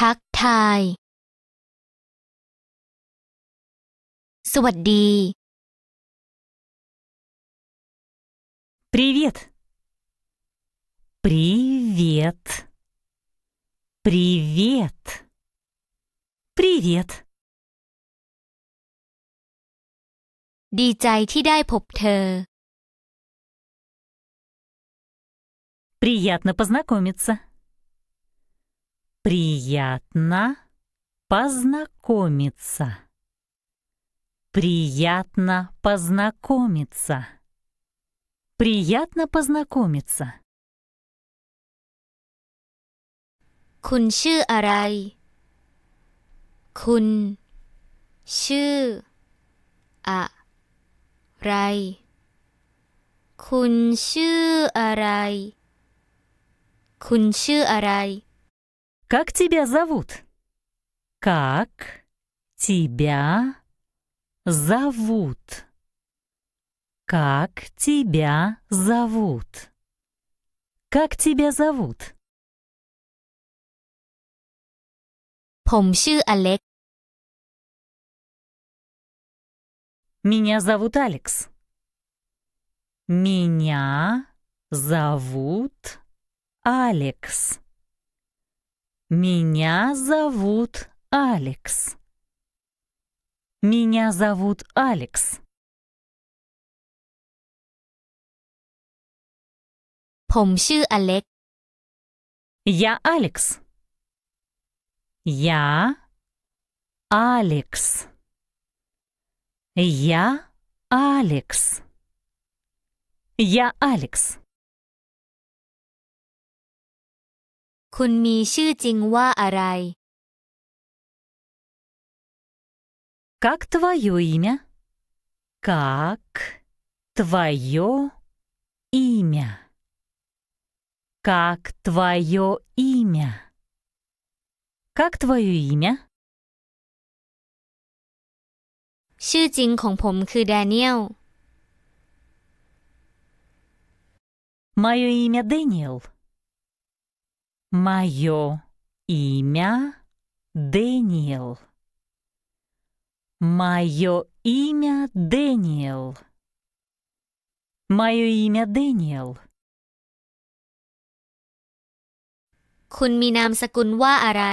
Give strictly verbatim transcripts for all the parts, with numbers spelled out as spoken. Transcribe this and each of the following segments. ทักทายสวัสดี Привет. Привет. Привет. Привет. ดีใจที่ได้พบเธอ Приятно познакомиться. Приятно познакомиться. Приятно познакомиться. Приятно познакомиться. คุณชื่ออะไร คุณชื่ออะไร คุณชื่ออะไร คุณชื่ออะไร Как тебя зовут? Как тебя зовут? Как тебя зовут? Как тебя зовут? ผมชื่ออเล็กМеня зовут Алекс. Меня зовут Алекс. Меня зовут Алекс. Меня зовут Алекс. ผมชื่ออเล็ก Я Алекс. Я Алекс.Я Алекс. Я Алекс. คุณมีชื่อจริงว่าอะไร Как твое имя? Как твое имя? Как твое имя? Как твое имя?ชื่อจริงของผมคือ Дэниел. Мое имя Дэниел. Мое имя Дэниел. Мое имя Дэниел. Мое имя Дэниел. คุณมีนามสกุลว่าอะไร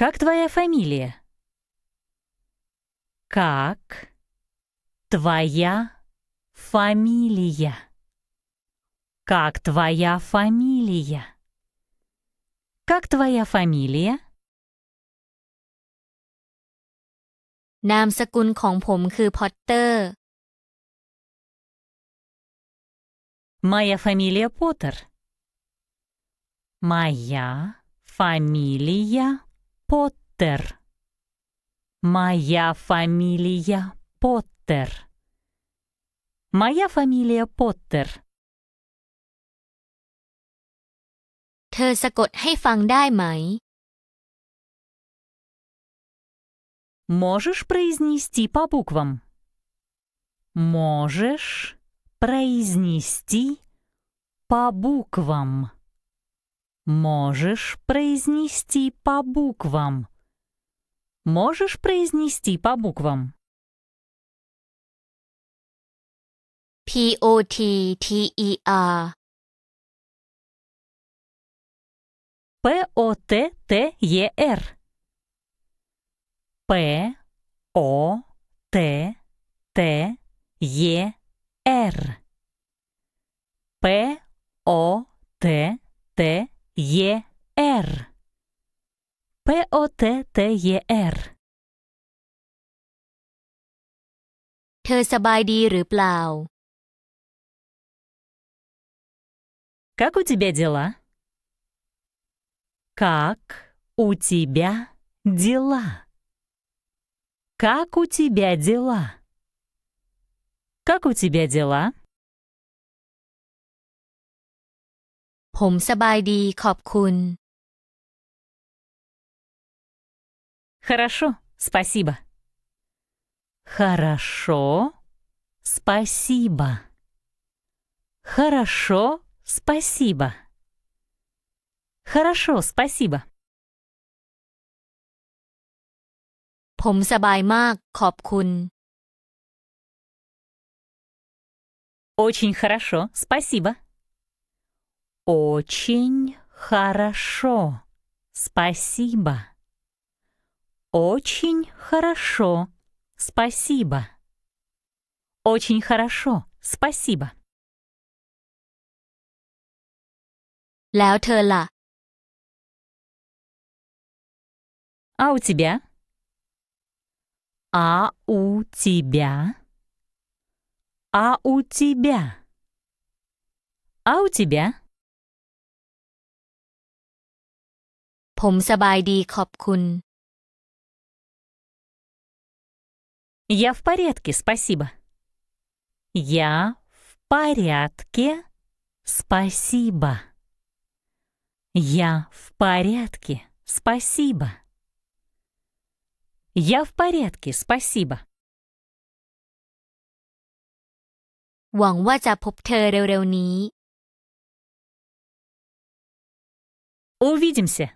Как твоя фамилия? Как твоя фамилия? Как твоя фамилия? Как твоя фамилия? นามสกุลของผมคือ Поттер. Моя фамилия Поттер. Моя фамилия Поттер. Моя фамилия Поттер. Моя фамилия Поттер. เธอสะกดให้ฟังได้ไหม Можешь произнести по буквам? Можешь произнести по буквам.Можешь произнести по буквам. Можешь произнести по буквам. P-O-T-T-E-R. P-O-T-T-E-R. P-O-T-T-E-R. P-O-T-T-E-R.Е-Р. П-О-Т-Т-Е-Р. เธอสบายดีหรือเปล่า Как у тебя дела? Как у тебя дела? Как у тебя дела? Как у тебя дела?ผมสบายดีขอบคุณ Хорошо, спасибо. Хорошо, спасибо. Хорошо, спасибо. Хорошо, спасибо. Пом сабай мак, копкун. Очень хорошо, спасибо. Очень хорошо, спасибо. Очень хорошо, спасибо. Очень хорошо, спасибо. แล้วเธอล่ะ? А у тебя? А у тебя? А у тебя? А у тебя? ผมสบายดีขอบคุณ. Я в порядке, спасибо. Я в порядке, спасибо. Я в порядке, спасибо. Я в порядке, спасибо. หวังว่าจะพบเธอเร็วๆนี้. Увидимся.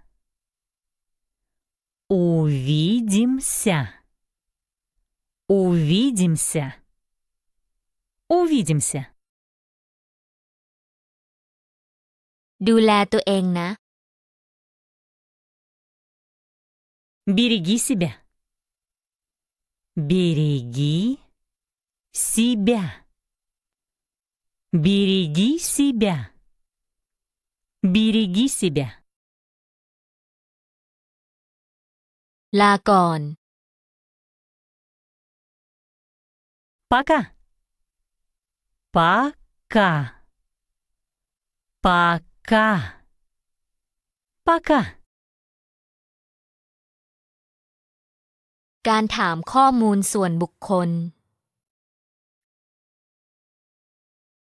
Увидимся. Увидимся. Увидимся. ดูแลตัวเองนะ. Береги себя. Береги себя. Береги себя. Береги себя. ลาก่อน. Пока. Пока. Пока. Пока. การถามข้อมูลส่วนบุคคล.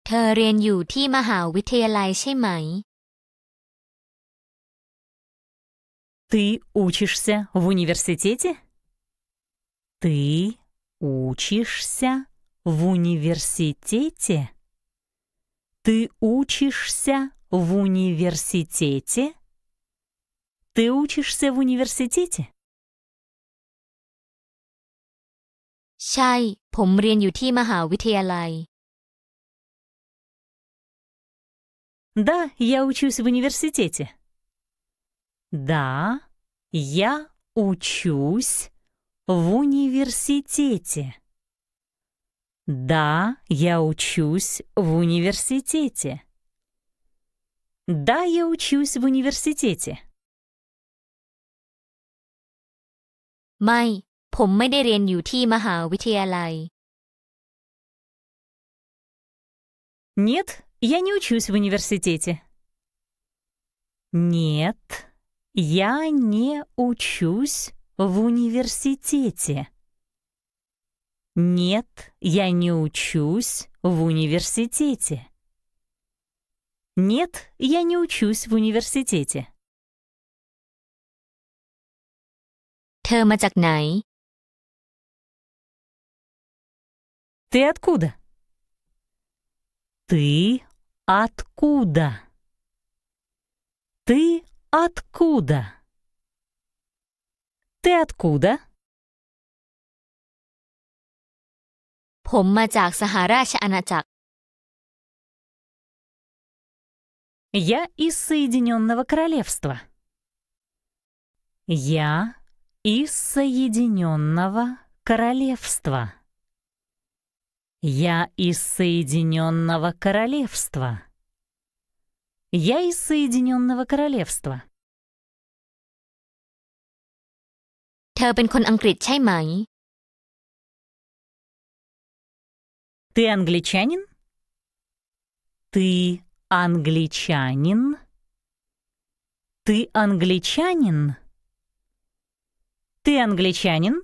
เธอเรียนอยู่ที่มหาวิทยาลัยใช่ไหม? Ты учишься в университете? Ты учишься в университете? Ты учишься в университете? Ты учишься в университете? ใช่ผมเรียนอยู่ที่มหาวิทยาลัย. Да, я учусь в университете. Да, я учусь в университете. Да, я учусь в университете. Да, я учусь в университете. ไม่ผมไม่ได้เรียนอยู่ที่มหาวิทยาลัย. Нет, я не учусь в университете. Нет. Я не учусь в университете. Нет, я не учусь в университете. Нет, я не учусь в университете. เธอมาจากไหน? Ты откуда? Ты откуда? Ты откуда? Ты откуда? ผมมาจากสหราชอาณาจักร. Я из Соединенного Королевства. Я из Соединенного Королевства. Я из Соединенного Королевства. Я из Соединенного Королевства. เธอเป็นคนอังกฤษใช่ไหม? Ты англичанин? Ты англичанин? Ты англичанин? Ты англичанин?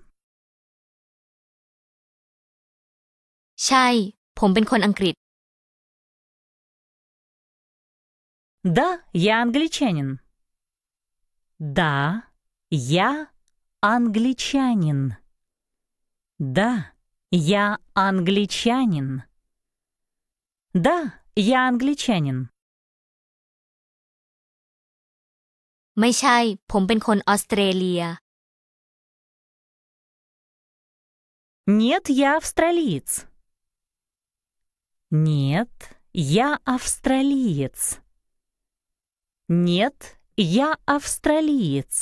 ใช่ผมเป็นคนอังกฤษ. Да, я англичанин. Да, я англичанин. Да, я англичанин. Да, я англичанин. ไม่ใช่ผมเป็นคนออสเตรเลีย Нет, я австралиец. Нет, я австралиец. Нет, я австралиец.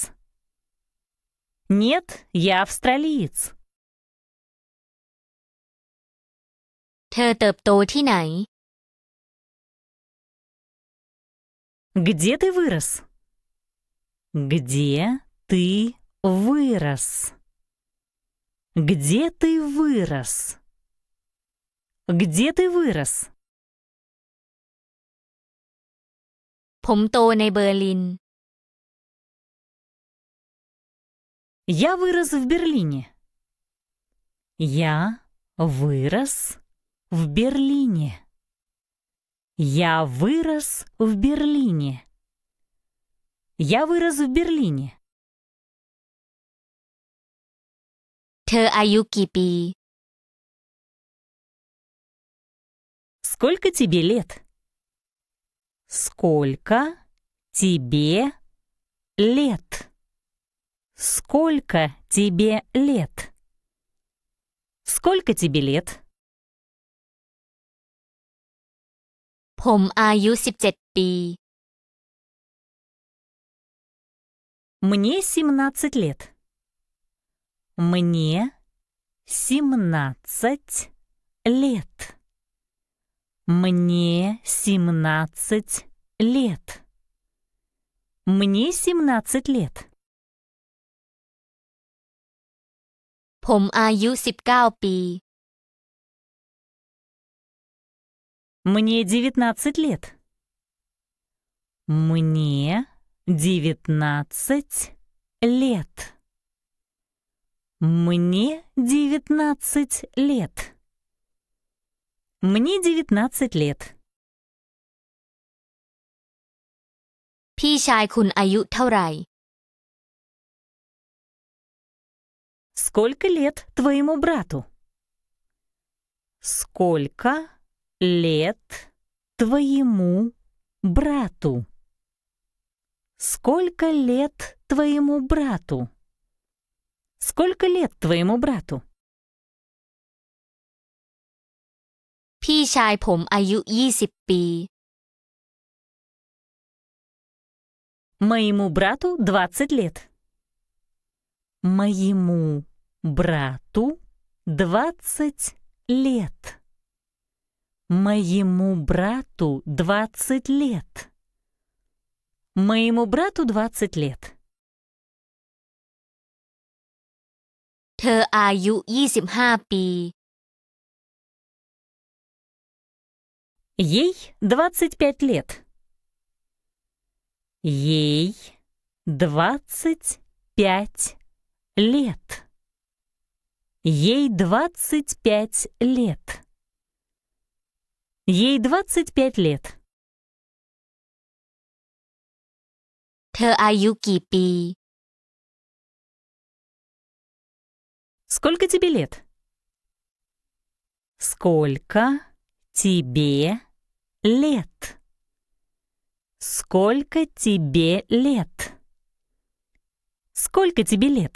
Нет, я австралиец. เธอเติบโตที่ไหน Где ты вырос?Где ты вырос? Где ты вырос? Где ты вырос? ผมโตในเบอร์ลิน Я вырос в Берлине. Я вырос в Берлине. Я вырос в Берлине.Я вырос в Берлине. เธออายุกี่ปี Сколько тебе лет? Сколько тебе лет? Сколько тебе лет? Сколько тебе лет? ผมอายุสิบเจ็ดปีМне семнадцать лет. Мне семнадцать лет. Мне семнадцать лет. Мне семнадцать лет. ผมอายุสิบเก้าปี. Мне девятнадцать лет. Мне...Девятнадцать лет. Мне девятнадцать лет. Мне девятнадцать лет. พี่ชายคุณอายุเท่าไหร่ Сколько лет твоему брату? Сколько лет твоему брату?Сколько лет твоему брату? Сколько лет твоему брату? พี่ชายผมอายุยี่สิบปี Моему брату двадцать лет. Моему брату двадцать лет. Моему брату двадцать лет.Моему брату двадцать лет. เธออายุยี่สิบห้าปี. Ей двадцать пять лет. Ей двадцать пять лет. Ей двадцать пять лет. Ей двадцать пять лет.เธออายุกี่ปี Сколько тебе лет? Сколько тебе лет? Сколько тебе лет? Сколько тебе лет?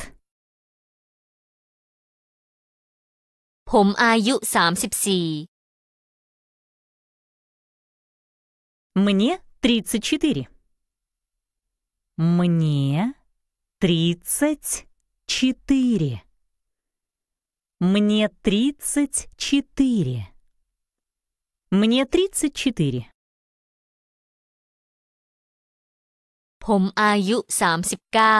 ผมอายุสามสิบสี่ Мне тридцать четыре.Мне тридцать четыре. Мне тридцать четыре. Мне тридцать четыре. ผมอายุสามสิบเก้า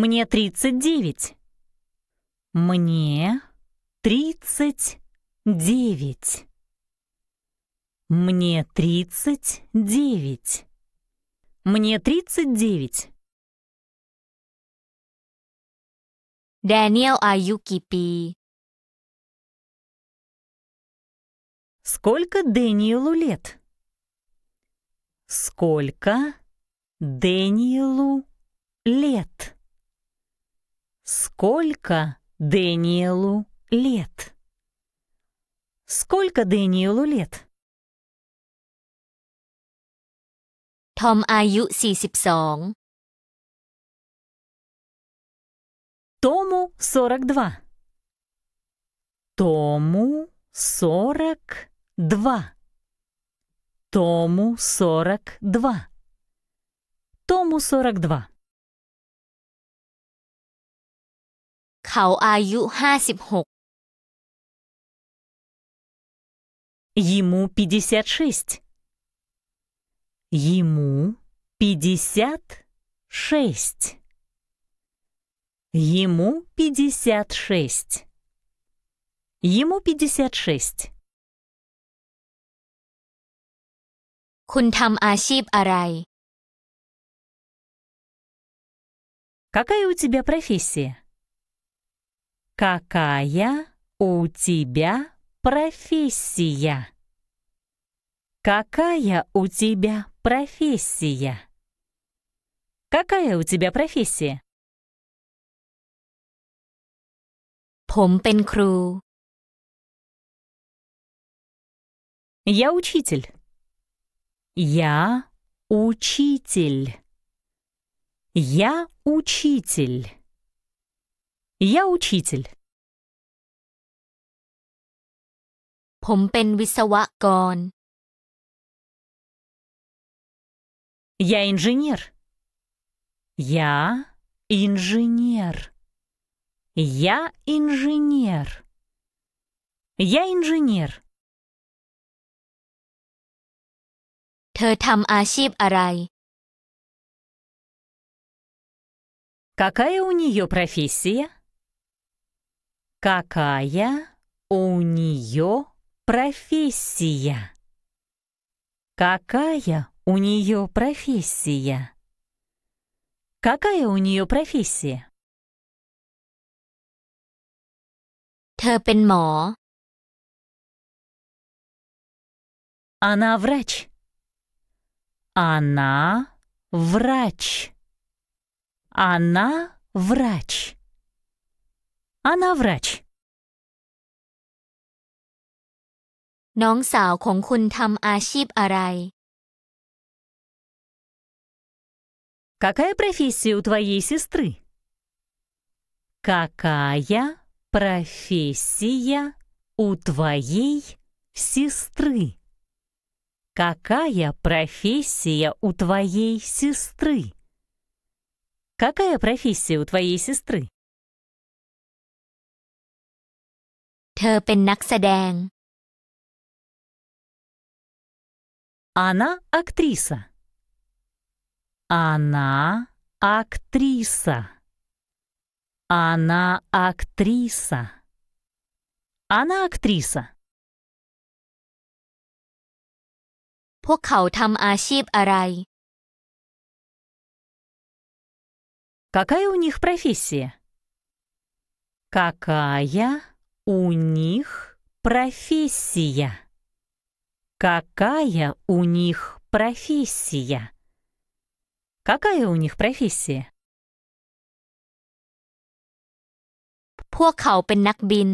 Мне тридцать девять. Мне тридцать девять.Мне тридцать девять. Мне тридцать девять. Дэниел Аюкипи. Сколько Дэниелу лет? Сколько Дэниелу лет? Сколько Дэниелу лет? Сколько Дэниелу лет? ทอมอายุสี่สิบสองТому сорок два. Тому сорок два. Тому сорок два. Тому сорок два. เขาอายุห้าสิบหก Ему пятьдесят шесть. Ему пятьдесят шесть.Ему пятьдесят шесть. Ему пятьдесят шесть. คุณทำอาชีพอะไร Какая у тебя профессия? Какая у тебя профессия? Какая у тебя профессия? Какая у тебя профессия?ผมเป็นครู Я учитель. Я учитель. Я учитель. Я учитель. ผมเป็นวิศวกร Я инженер. Я инженер.Я инженер. Я инженер. เธอทำอาชีพอะไร Какая у нее профессия? Какая у нее профессия? Какая у нее профессия? Какая у нее профессия?เธอเป็นหมอ Она врач. Она врач. Она врач. Она врач. น้องสาวของคุณทำอาชีพอะไร Какая профессия у твоей сестры? Какая Профессия у твоей сестры. Какая профессия у твоей сестры? Какая профессия у твоей сестры? เธอเป็นนักแสดง Она актриса. Она актриса.Она актриса. Она актриса. พวกเขาทำอาชีพอะไร Какая у них профессия? Какая у них профессия? Какая у них профессия? Какая у них профессия?พวกเขาเป็นนักบิน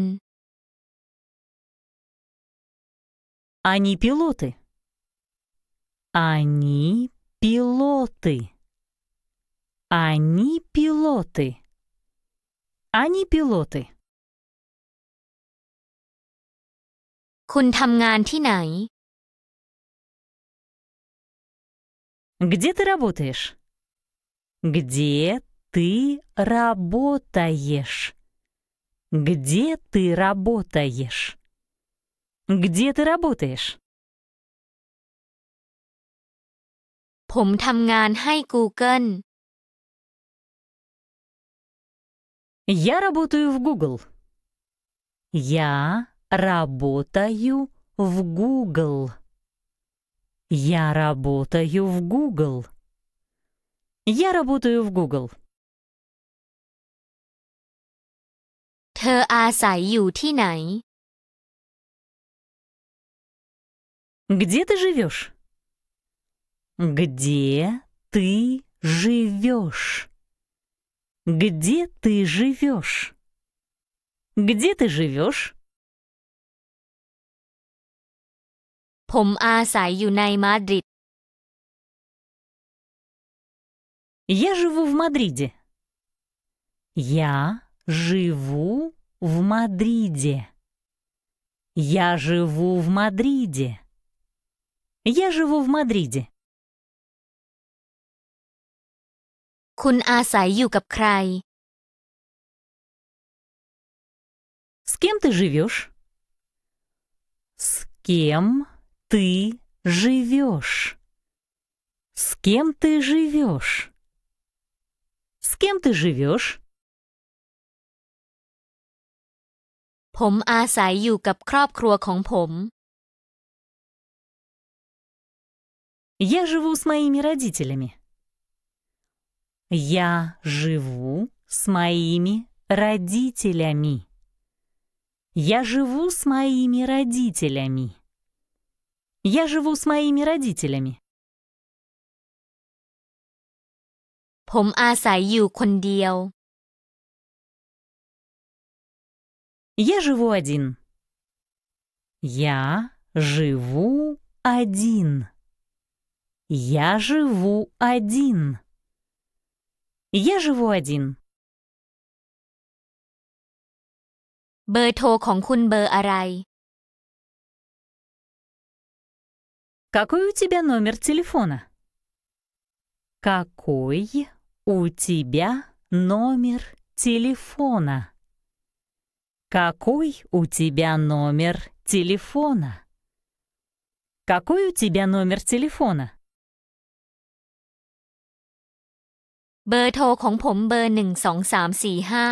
Они пилоты. Они пилоты. Они пилоты. Они пилоты. คุณทำงานที่ไหน Где ты работаешь? Где ты работаешь?Где ты работаешь? Где ты работаешь? ผมทำงานให้ Google. Я работаю в Google. Я работаю в Google. Я работаю в Google. Я работаю в Google.เธออาศัยอยู่ที่ไหน Где ты живешь? Где ты живешь? Где ты живешь? Где ты живешь? ผมอาศัยอยู่ในมาดริด Я живу в Мадриде. Я живу в Мадриде. Я живу в Мадриде. Я живу в Мадриде. คุณอาศัยอยู่กับใคร С кем ты живешь? С кем ты живешь? С кем ты живешь? С кем ты живешь? ผมอาศัยอยู่กับครอบครัวของผม Я живу с моими родителями. Я живу с моими родителями. Я живу с моими родителями. Я живу с моими родителями. ผมอาศัยอยู่คนเดียว Я живу один. Я живу один. Я живу один.Я живу один. เบอร์โทรของคุณเบอร์อะไร Какой у тебя номер телефона? Какой у тебя номер телефона? Какой у тебя номер телефона? Какой у тебя номер телефона?เบอร์โทรของผมเบอร์หนึ่งสองสามสี่ห้า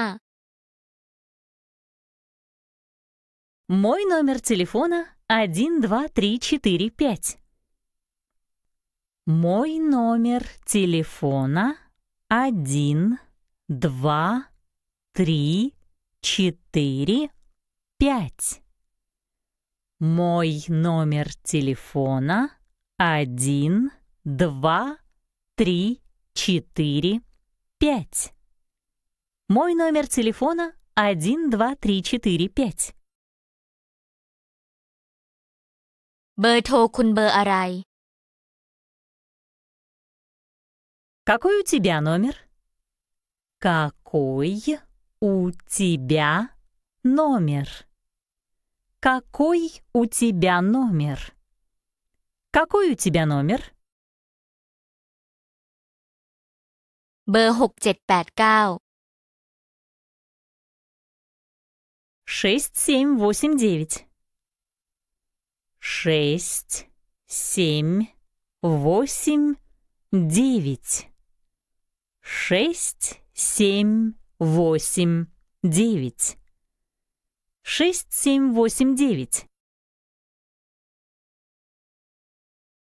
Мой номер телефона один два три четыре пять. Мой номер телефона один два три четыре пять. Мой номер телефона один два три четыре пять. Мой номер телефона один два три четыре пять. เบอร์โทรคุณเบอร์อะไร Какой у тебя номер? Какой у тебя номер? Какой у тебя номер? Какой у тебя номер?เบอร์หกเจ็ดแปดเก้า шесть семь восемь девять шесть семь восемь девять шесть семь восемь девять шесть семь восемь девять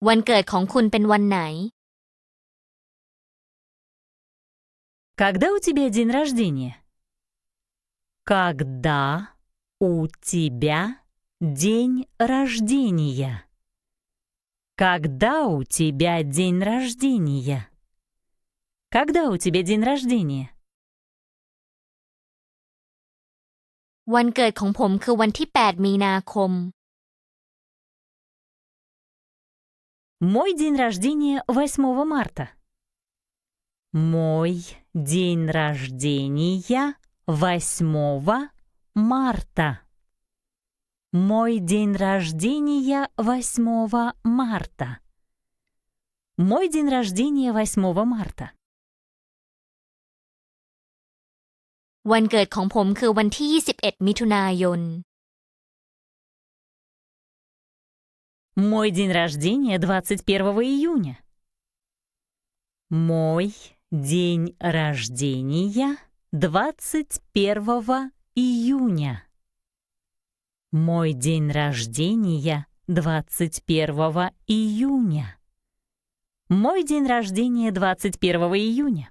วันเกิดของคุณเป็นวันไหนКогда у тебя день рождения? Когда у тебя день рождения? Когда у тебя день рождения? Когда у тебя день рождения? วันเกิดของผมคือวันที่แปดมีนาคม Мой день рождения восьмого марта.Мой день рождения восьмого марта. Мой день рождения восьмого марта. Мой день рождения восьмого марта. วันเกิดของผมคือวันที่ยี่สิบเอ็ดมิถุนายน Мой день рождения двадцать первого июня.Мой день рождения двадцать первого июня. Мой день рождения двадцать первого июня. Мой день рождения двадцать первого июня.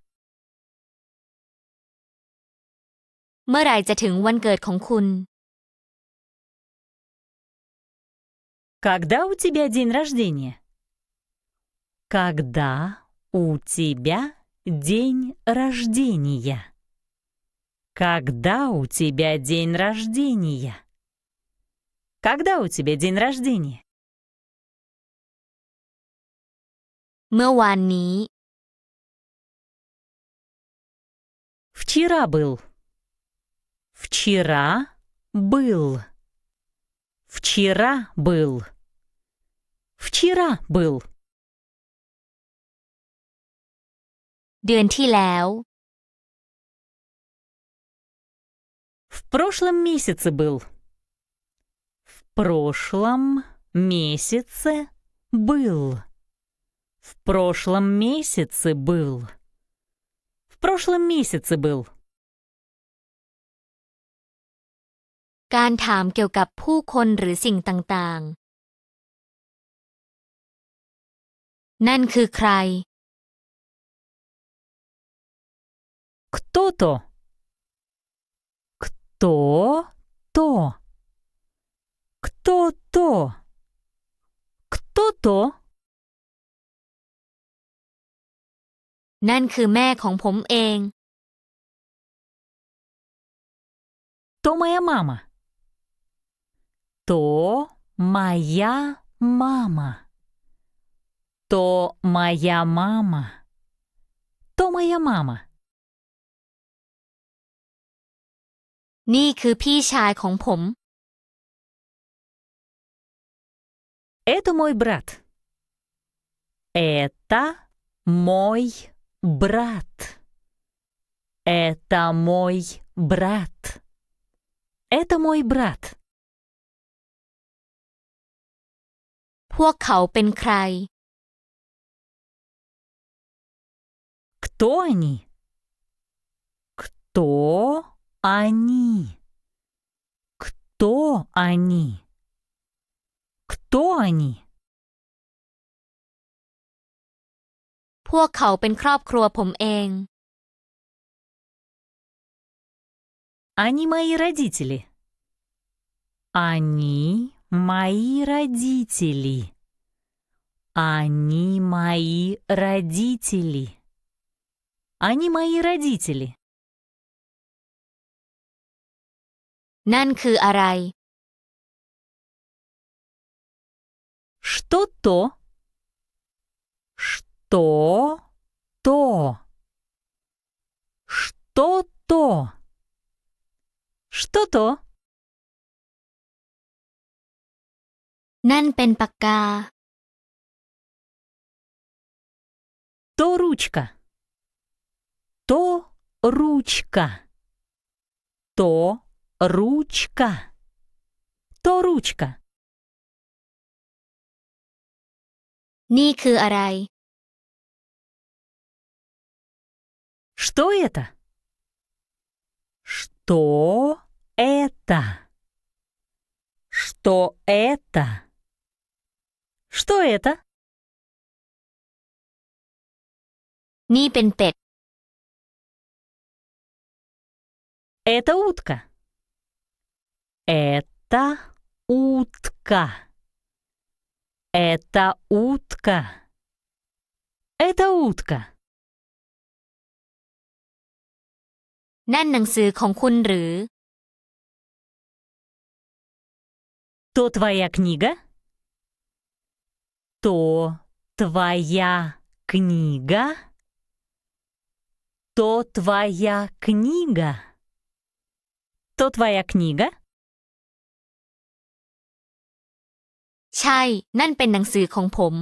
เมื่อไหร่จะถึงวันเกิดของคุณ Когда у тебя день рождения? Когда У тебя день рождения. Когда у тебя день рождения? Когда у тебя день рождения? เมื่อวานนี้ Вчера был. Вчера был. Вчера был. Вчера был. เดือนที่แล้ว. В прошлом месяце был. В прошлом месяце был. В прошлом месяце был. В прошлом месяце был. การถามเกี่ยวกับผู้คนหรือสิ่งต่างๆ นั่นคือใคร Кто-то. Кто-то. Кто-то. Кто-то. นั่นคือแม่ของผมเอง То моя мама. То моя мама. То моя мама. То моя мама. นี่คือพี่ชายของผม Это мой брат. Это мой брат. Это мой брат. Это мой брат. พวกเขาเป็นใคร Кто они? Кто они? Кто они? Кто они? พวกเขาเป็นครอบครัวผมเอง Они мои родители. Они мои родители. Они мои родители. Они мои родители. นั่นคืออะไร Что-то. Что-то. Что-то. Что-то. นั่นเป็นปากกา То ручка. То ручка. То ручка. То ручка. นี่คืออะไร Что это? Что это? Что это? Что это? นี่เป็นเป็ด Это утка. Это утка. Это утка. Это утка. นั่นหนังสือของคุณหรือ То твоя книга? То твоя книга? То твоя книга? То твоя книга? ใช่นั่นเป็นหนังสือของผม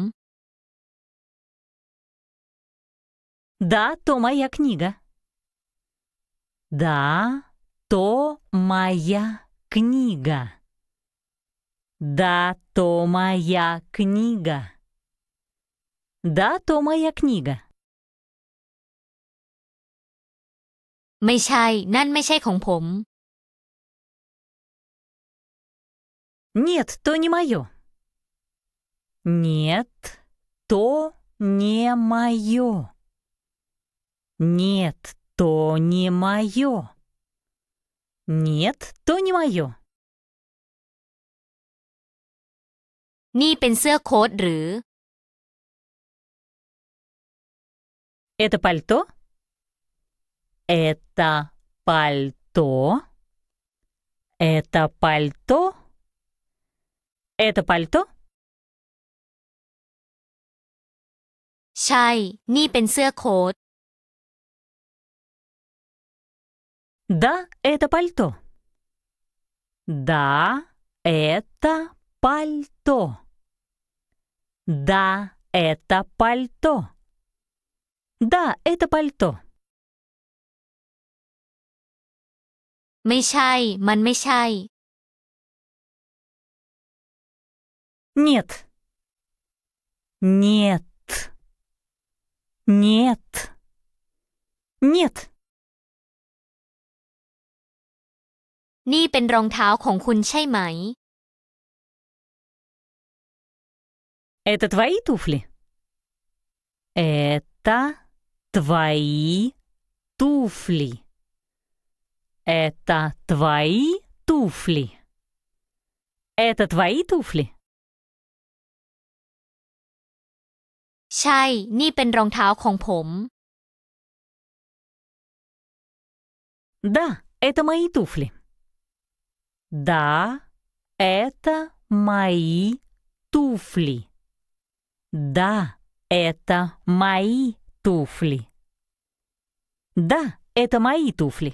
Да, то моя книга. Да, то моя книга. Да, то моя книга. Да, то моя книга. ไม่ใช่นั่นไม่ใช่ของผม Нет, то не мое. Нет, то не мое. Нет, то не мое. Нет, то не мое. นี่เป็นเสื้อโค้ทหรือ Это пальто? Это пальто? Это пальто? Это пальто? ใช่นี่เป็นเสื้อโค้ท Да, это пальто. Да, это пальто. Да, это пальто. Да, это пальто. ไม่ใช่, มันไม่ใช่. Нет. Нет. Нет. Нет. นี่เป็นรองเท้าของคุณใช่ไหม? Это твои туфли? Это твои туфли. Это твои туфли. Это твои туфли? ใช่นี่เป็นรองเท้าของผม. Да, это мои туфли. Да, это мои туфли. Да, это мои туфли. Да, это мои туфли.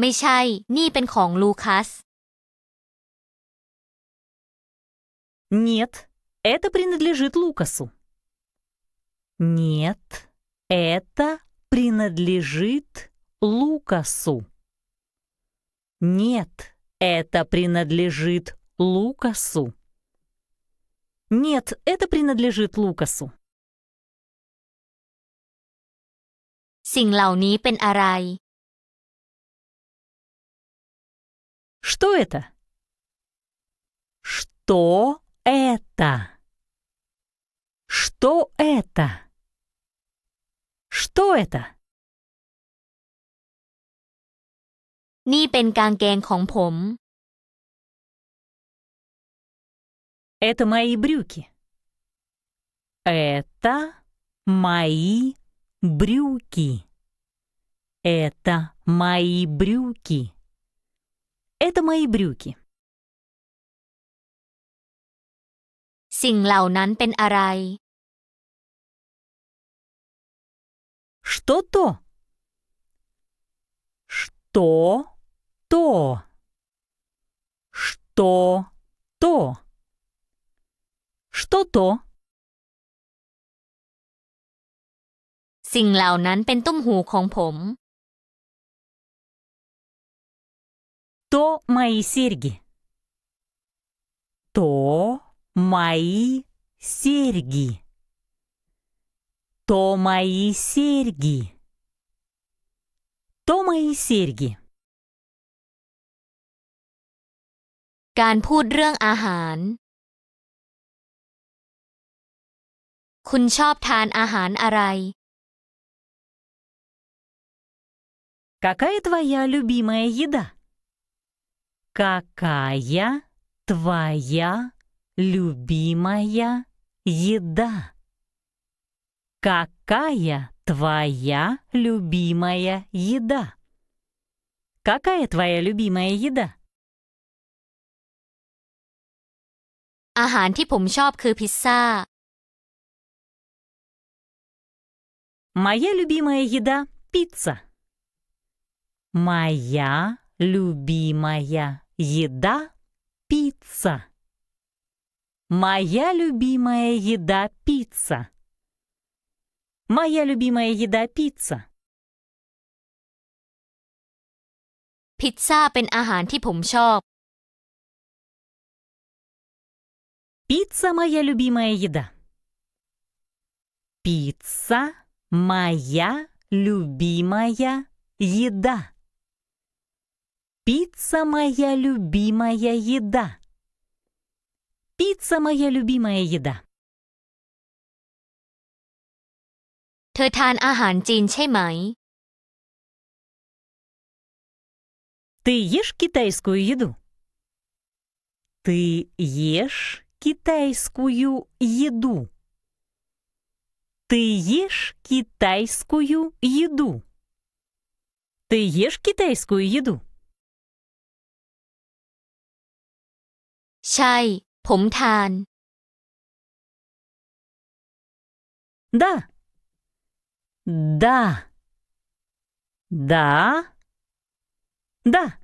ไม่ใช่นี่เป็นของ Лукас. Нет, это принадлежит Лукасу. Нет, это принадлежит Лукасу. Нет, это принадлежит Лукасу. Нет, это принадлежит Лукасу. สิ่งเหล่านี้เป็นอะไร? Что это? Что это? Что это? Что это? นี่เป็นกางเกงของผม. Это мои брюки. Это мои брюки. Это мои брюки. Это мои брюки. สิ่งเหล่านั้นเป็นอะไร? Что то? Что то? Что то? Что то? สิ่งเหล่านั้นเป็นตุ้มหูของผม. То мои серьги. То мои серьги. То мои серьги. То мои серьги. การพูดเรื่องอาหาร. คุณชอบทานอาหารอะไร? Какая твоя любимая еда? Какая твоя любимая еда? Какая твоя любимая еда? Какая твоя любимая еда? อาหารที่ผมชอบคือพิซซ่า. Моя любимая еда – пицца. Моя любимая еда – пицца. Моя любимая еда – пицца. Моя любимая еда – пицца. Пицца – пенอาหารที่ผมชอบ. Пицца – моя любимая еда. Пицца – моя любимая еда. Пицца – моя любимая еда. Пицца – моя любимая еда. เธอทานอาหารจีนใช่ไหม? Ты ешь китайскую еду? Ты ешь китайскую еду? Ты ешь китайскую еду? Ты ешь китайскую еду? ใช่ผมทาน. Да. Да. Да. Да.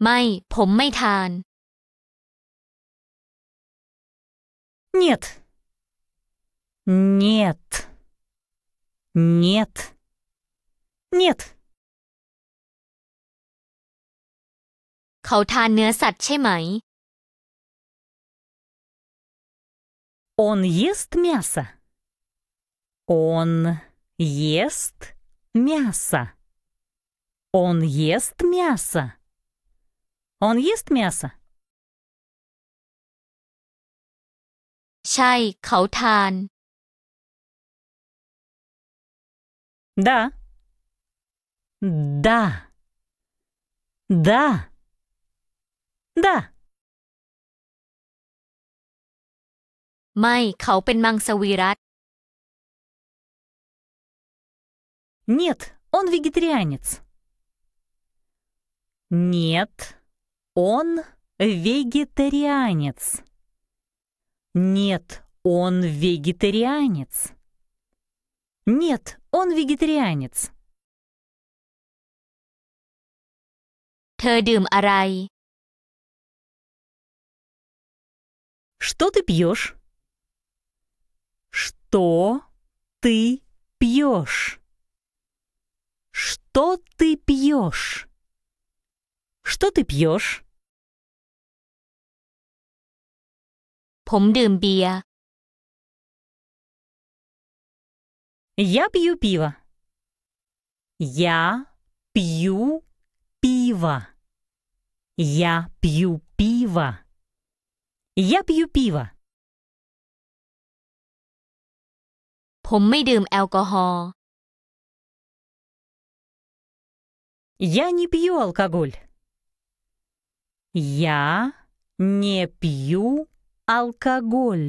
Май, пом май тан. Нет. Нет. Нет. Нет. เขาทานเนื้อสัตว์ใช่ไหม? Он ест мясо. Он ест мясо. Он ест мясо. Он ест мясо. ใช่เขาทาน. Да. Да. Да. Да. ไม่เขาเป็นมังสวิรัติ. Нет, он вегетарианец. Нет, он вегетарианец. Нет, он вегетарианец. Нет, он вегетарианец. เธอดื่มอะไร? Что ты пьешь? Что ты пьешь? Что ты пьешь? Что ты пьешь? ผมดื่มเบียร์. Я пью пиво. Я пью пиво. Я пью пиво. Я пью пиво. ผมไม่ดื่มแอลกอฮอล์. Я не пью алкоголь. Я не пью алкоголь.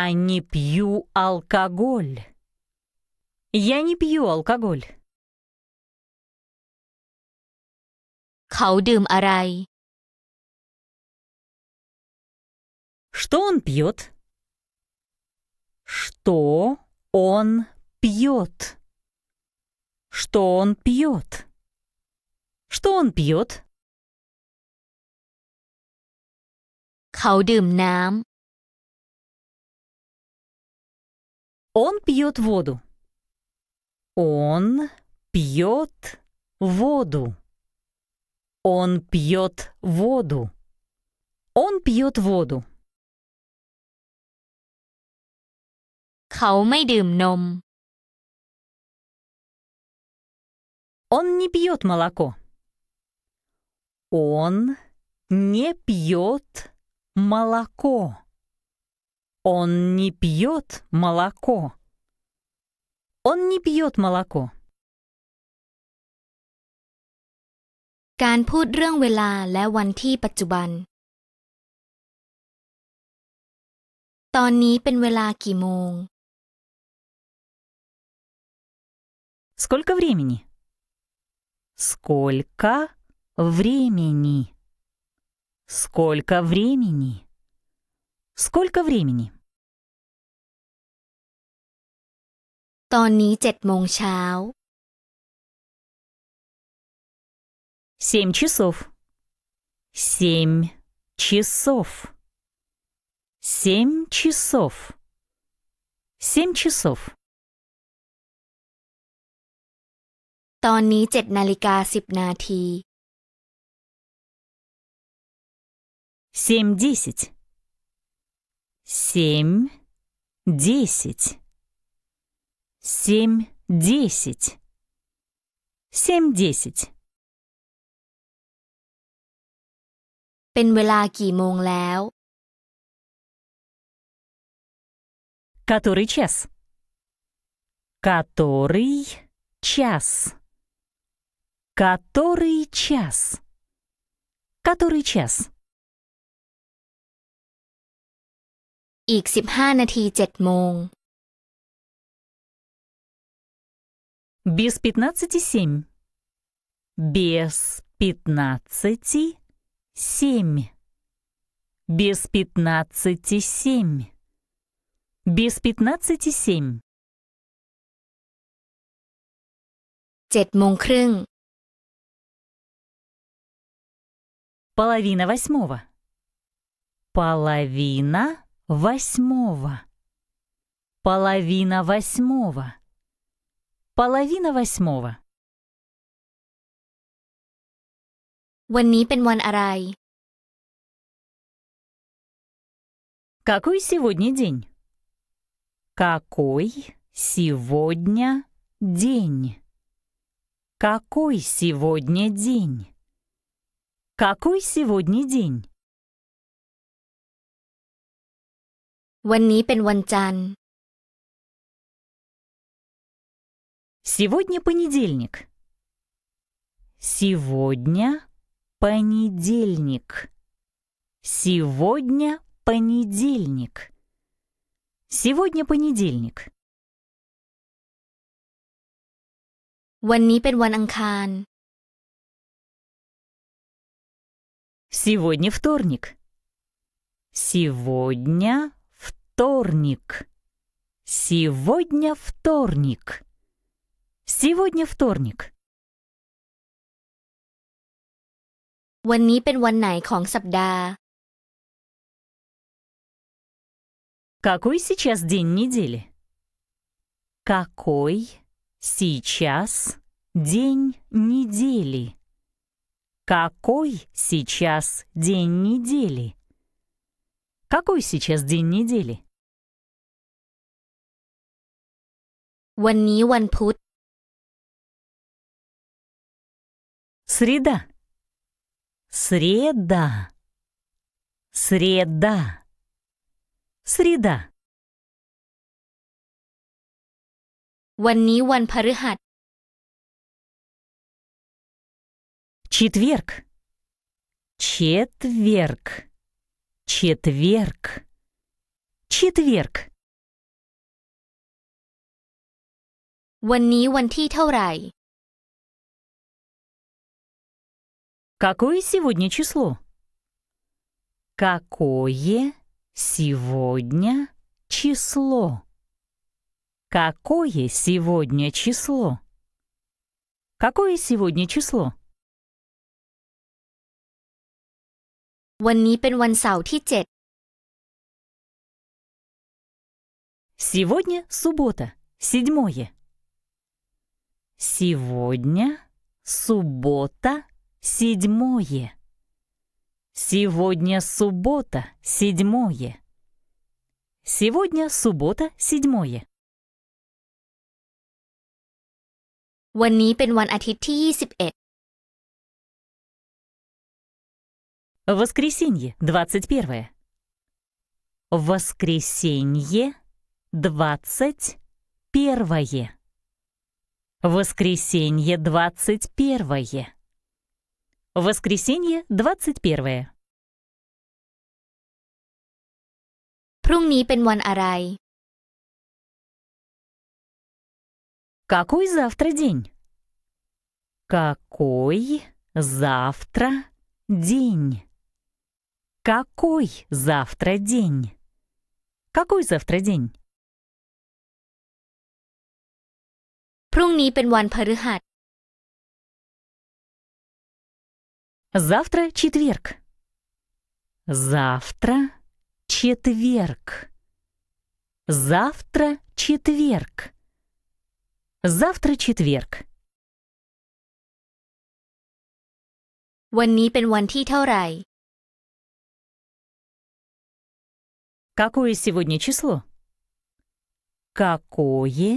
Я не пью алкоголь. Я не пью алкоголь. เขาดื่มอะไร? Что он пьет? Что он пьет? Что он пьет? Что он пьет? เขาดื่มน้ำ. Он пьет воду. Он пьет воду. Он пьет воду. Он пьет воду. เขาไม่ดื่มนม. Он не пьет молоко. Он не пьет молоко. Он не пьет молоко. Он не пьет молоко. การพูดเรื่องเวลาและวันที่ปัจจุบัน. ตอนนี้เป็นเวลากี่โมง? Сколько времени? Сколько времени? Сколько времени? Сколько времени? ตอนนี้เจ็ดโมงเช้า. Семь часов. Семь часов. Семь часов. Семь часов. ตอนนี้เจ็ดนาฬิกาสิบนาที. Семь десять. Семь десять. Семь десять. Семь десять. เป็นเวลากี่โมงแล้ว? Который час? Который час? Который час? Который час? อีกสิบห้านาทีเจ็ดโมง. Без пятнадцати семь. Без пятнадцати семь. Без пятнадцати семь. Без пятнадцати семь. เจ็ดโมงครึ่ง половина восьмого половина восьмого половина восьмого половина восьмого วันนี้เป็นวันอะไร Какой сегодня день? Какой сегодня день? Какой сегодня день? Какой сегодня день? วันนี้เป็นวันจันทร์ Сегодня понедельник. Сегодня понедельник. Сегодня понедельник. Сегодня понедельник.วันนี้เป็นวันอังคาร Сегодня вторник. Сегодня вторник. Сегодня вторник. Сегодня вторник. วันนี้เป็นวันไหนของสัปดาห์ Какой сейчас день недели? Какой сейчас день недели? Какой сейчас день недели? Какой сейчас день недели? วันนี้วันพุธ Среда. Среда. Среда. Среда.วันนี้วันพฤหัส Четверг. Четверг. Четверг. Четверг. วันนี้วันที่เท่าไหร่ Какое сегодня число? Какое сегодня число?Какое сегодня число? Какое сегодня число? วันนี้เป็นวันเสาร์ที่เจ็ด Сегодня суббота, седьмое. Сегодня суббота, седьмое. Сегодня суббота, седьмое. Сегодня суббота, седьмое.วันนี้เป็นวันอาทิตย์ที่ยี่สิบเอ็ด Воскресенье, двадцать первое. Воскресенье, двадцать первое. Воскресенье, двадцать первое. Воскресенье, двадцать первое. พรุ่งนี้เป็นวันอะไรКакой завтра день? Какой завтра день? Какой завтра день? Какой завтра день? พรุ่งนี้เป็นวันพฤหัส Завтра четверг. Завтра четверг. Завтра четверг.Завтра четверг. วันนี้เป็นวันที่เท่าไหร่ Какое сегодня число? Какое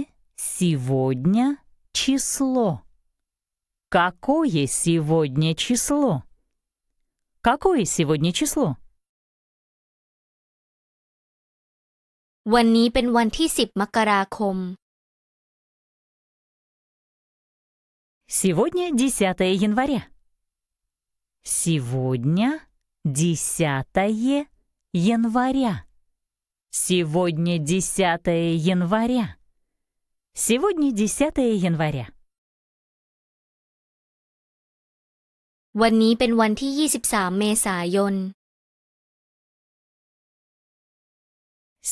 сегодня число? Какое сегодня число? Какое сегодня число? วันนี้เป็นวันที่สิบมกราคมСегодня десятое января. Сегодня десятое января. Сегодня десятое января. Сегодня десятое января. วันนี้เป็นวันที่ยี่สิบสามเมษายน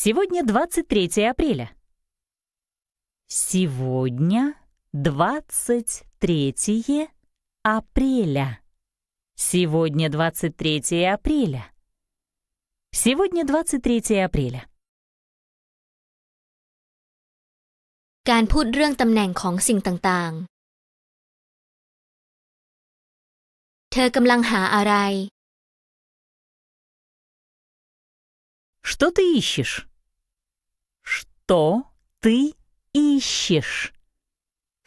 Сегодня двадцать третье апреля. Сегодня двадцать третьего апреля. Сегодня двадцать третье апреля. Сегодня двадцать третье апреля. การพูดเรื่องตำแหน่งของสิ่งต่างๆเธอกำลังหาอะไร Что ты ищешь? Что ты ищешь?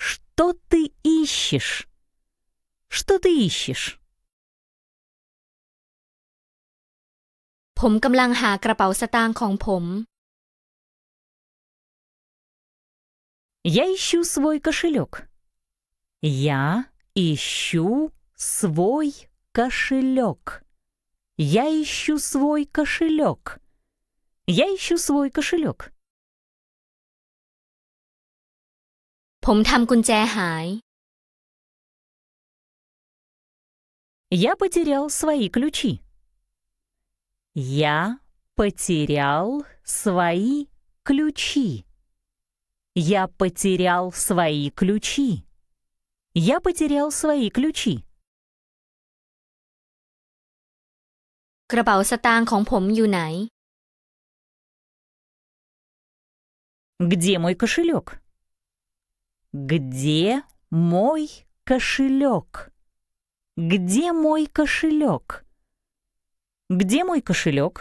Что ты ищешь? Что ты ищешь? ผมกำลังหากระเป๋าสตางค์ของผม Я ищу свой кошелек. Я ищу свой кошелек. Я ищу свой кошелек. Я ищу свой кошелек. ผมทำกุญแจหาย Я потерял свои ключи. Я потерял свои ключи. Я потерял свои ключи. Я потерял свои ключи. กระเป๋าสตางค์ของผมอยู่ไหน Где мой кошелек? Где мой кошелек? Где мой кошелек? Где мой кошелек?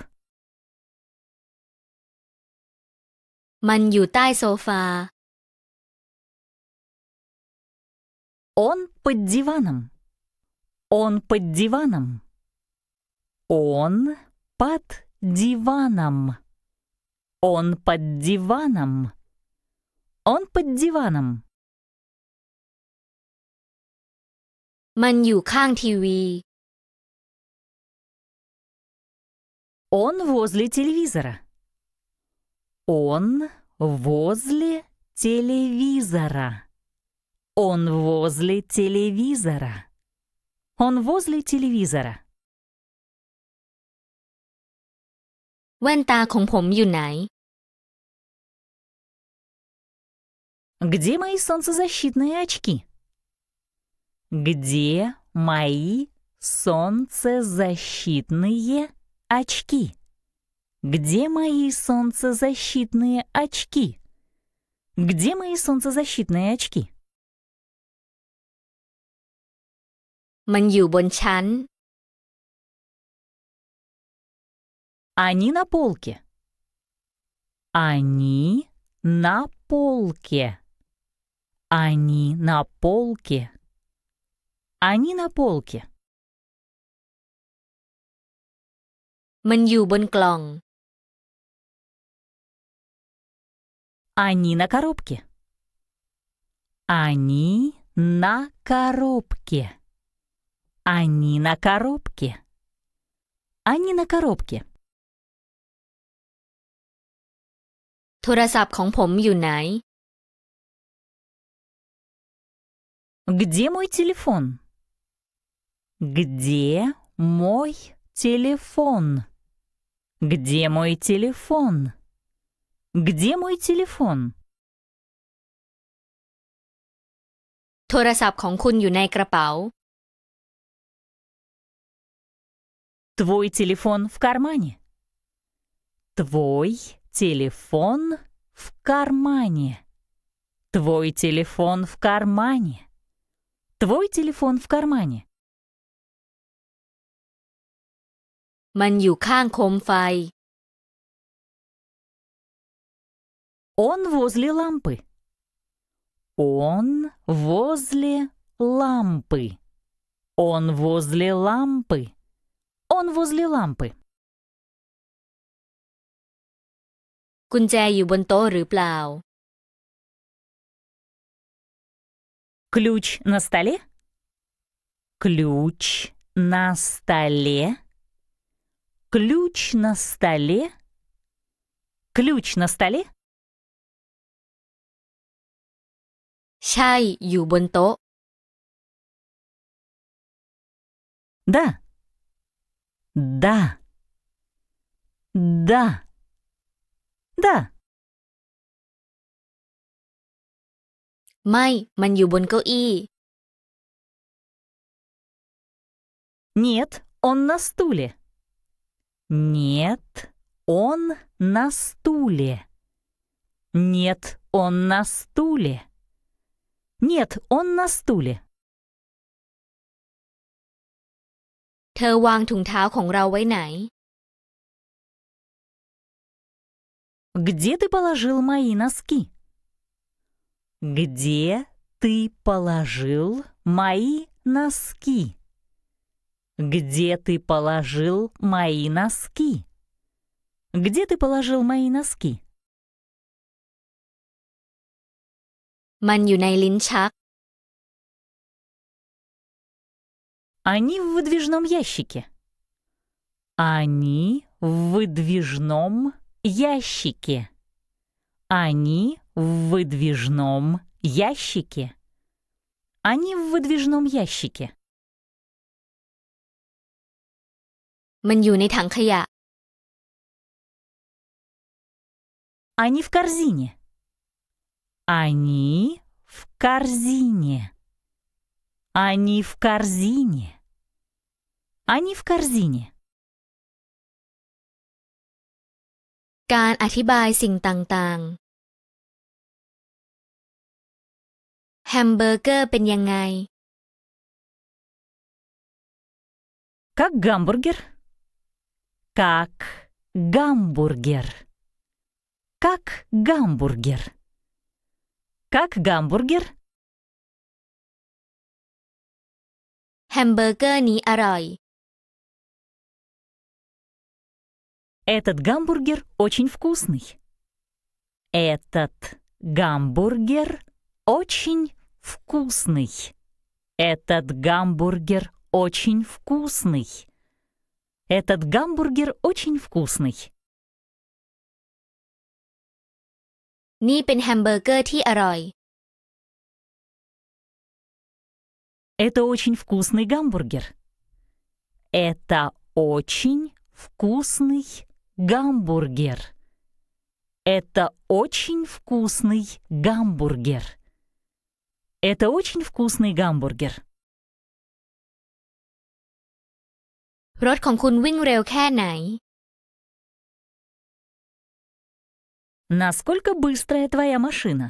มันอยู่ใต้โซฟา Он под диваном. Он под диваном. Он под диваном. Он под диваном. Он под диваном. มันอยู่ข้างทีวี Он возле телевизора. Он возле телевизора. Он возле телевизора. Он возле телевизора. แว่นตาของผมอยู่ไหน Где мои солнцезащитные очки? Где мои солнцезащитные очки? Где мои солнцезащитные очки? Где мои солнцезащитные очки? มันอยู่บนชั้น Они на полке. Они на полке. Они на полке. Они на полке. มันอยู่บนกล่อง Они на коробке. Они на коробке. Они на коробке. Они на коробке. โทรศัพท์ของผมอยู่ไหน Где мой телефон? Где мой телефон? Где мой телефон? Где мой телефон? โทรศัพท์ของคุณอยู่ในกระเป๋า Твой телефон в кармане. Твой телефон в кармане. Твой телефон в кармане. Твой телефон в кармане. มันอยู่ข้างโคมไฟ Он возле лампы. Он возле лампы. Он возле лампы. Он возле лампы. กุญแจอยู่บนโต๊ะหรือเปล่า Ключ на столе? Ключ на столе. Ключ на столе. Ключ на столе. ใช่อยู่บนโต๊ะ Да. Да. Да. Да. ไม่มันอยู่บนเก้าอี้ Нет, он на стуле. Нет, он на стуле. Нет, он на стуле. Нет, он на стуле. เธอวางถุงเท้าของเราไว้ไหน Где ты положил мои носки? Где ты положил мои носки? Где ты положил мои носки? Где ты положил мои носки? มันอยู่ในลิ้นชักОни в выдвижном ящике. Они в выдвижном ящике. Они в выдвижном ящике. Они в выдвижном ящике. มันอยู่ในถังขยะ Они в корзине. Они в корзине. Они в корзине. Они в корзине. การอธิบายสิ่งต่างๆแฮมเบอร์เกอร์เป็นยังไง Как гамбургер? Как гамбургер? Как гамбургер? Как гамбургер?แฮมเบอร์เกอร์นี้อร่อย Этот гамбургер очень вкусный. Этот гамбургер очень вкусный. Этот гамбургер очень вкусный. Этот гамбургер очень вкусный. นี่เป็นแฮมเบอร์เกอร์ที่อร่อยЭто очень вкусный гамбургер. Это очень вкусный гамбургер. Это очень вкусный гамбургер. Это очень вкусный гамбургер. รถของคุณวิ่งเร็วแค่ไหน Насколько быстрая твоя машина?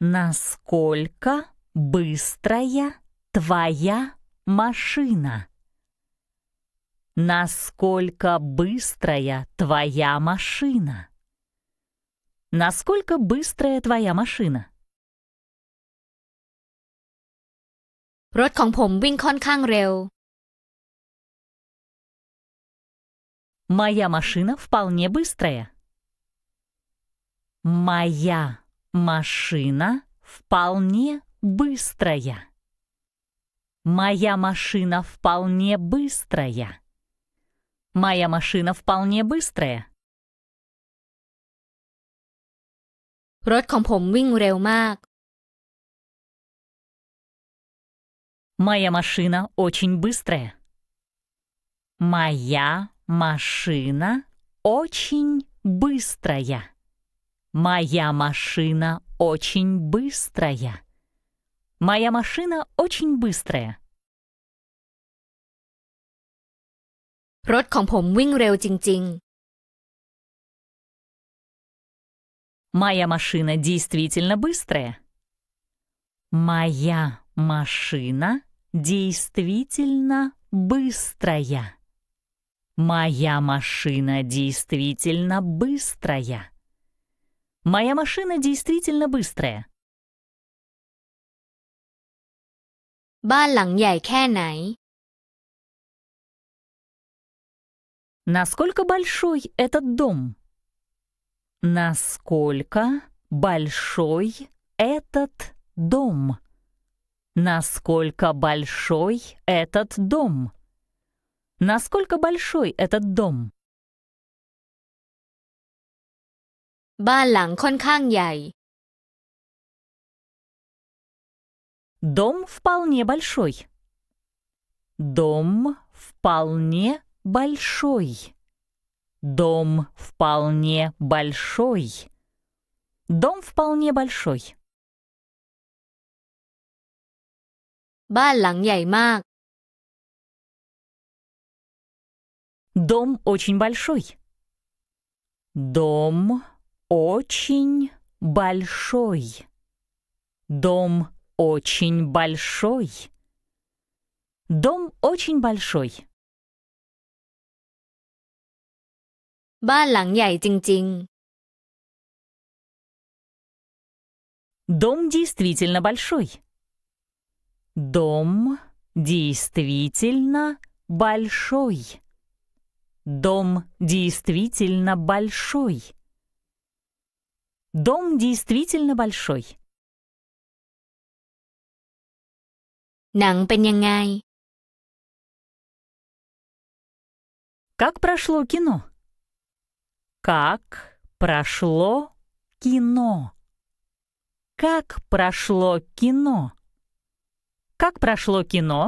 Насколько быстрая твоя машина. Насколько быстрая твоя машина? Насколько быстрая твоя машина? รถของผมวิ่งค่อนข้างเร็ว Моя машина вполне быстрая. Моя машина вполне быстрая. Моя машина вполне быстрая. Моя машина вполне быстрая. รถของผมวิ่งเร็วมาก Моя машина очень быстрая. Моя машина очень быстрая. Моя машина очень быстрая.Моя машина очень быстрая. รถของผมวิ่งเร็วจริงๆ Моя машина действительно быстрая. Моя машина действительно быстрая. Моя машина действительно быстрая. Моя машина действительно быстрая.บ้านหลังใหญ่แค่ไหน Насколько большой этот дом? Насколько большой этот дом? Насколько большой этот дом? Насколько большой этот дом? บ้านหลังค่อนข้างใหญ่Дом вполне большой. Дом вполне большой. Дом вполне большой. Дом вполне большой. บ้านหลังใหญ่มาก Дом очень большой. Дом очень большой. Дом очень большой. Дом очень большой. บ้านหลังใหญ่จริงๆ Дом действительно большой. Дом действительно большой. Дом действительно большой. Дом действительно большой. หนังเป็นยังไง Как прошло кино? Как прошло кино? Как прошло кино? Как прошло кино?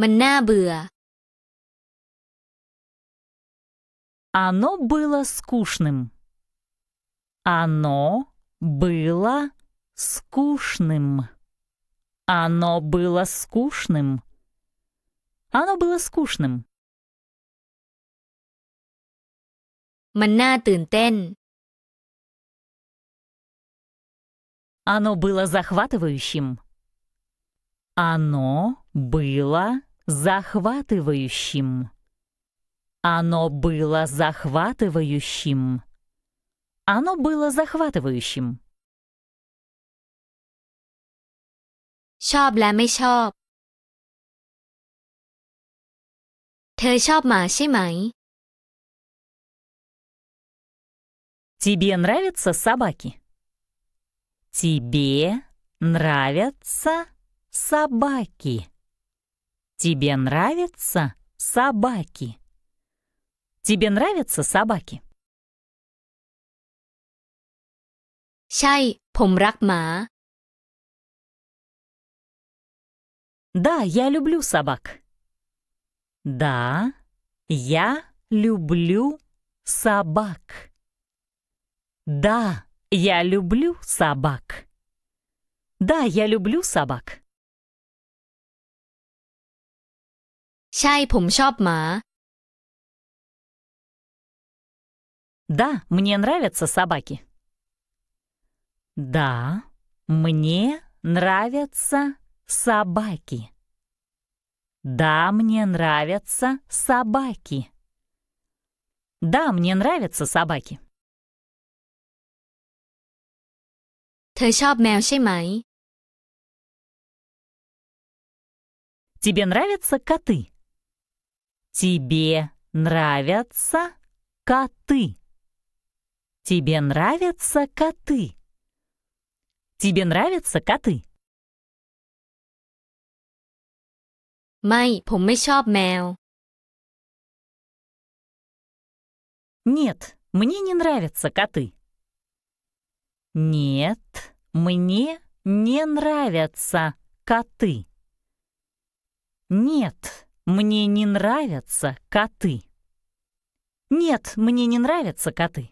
มันน่าเบื่อ Оно было скучным. Оно было скучным. Оно было скучным. Оно было скучным. มันน่าตื่นเต้น Оно было захватывающим. Оно было захватывающим. Оно было захватывающим. Оно было захватывающим. ชอบและไม่ชอบเธอชอบหมาใช่ไหมТебе нравятся собаки? Тебе нравятся собаки? Тебе нравятся собаки? Тебе нравятся собаки? ใช่ผมรักหมา Да, я люблю собак. Да, я люблю собак.Да, я люблю собак. Да, я люблю собак. ใช่ผมชอบหมา Да, мне нравятся собаки. Да, мне нравятся собаки. Да, мне нравятся собаки. Да, мне нравятся собаки.เธอชอบแมวใช่ไหม Тебе нравятся коты? Тебе нравятся коты? Тебе нравятся коты? Тебе нравятся коты? ไม่ผมไม่ชอบแมว Нет, мне не нравятся коты.Нет, мне не нравятся коты. Нет, мне не нравятся коты. Нет, мне не нравятся коты.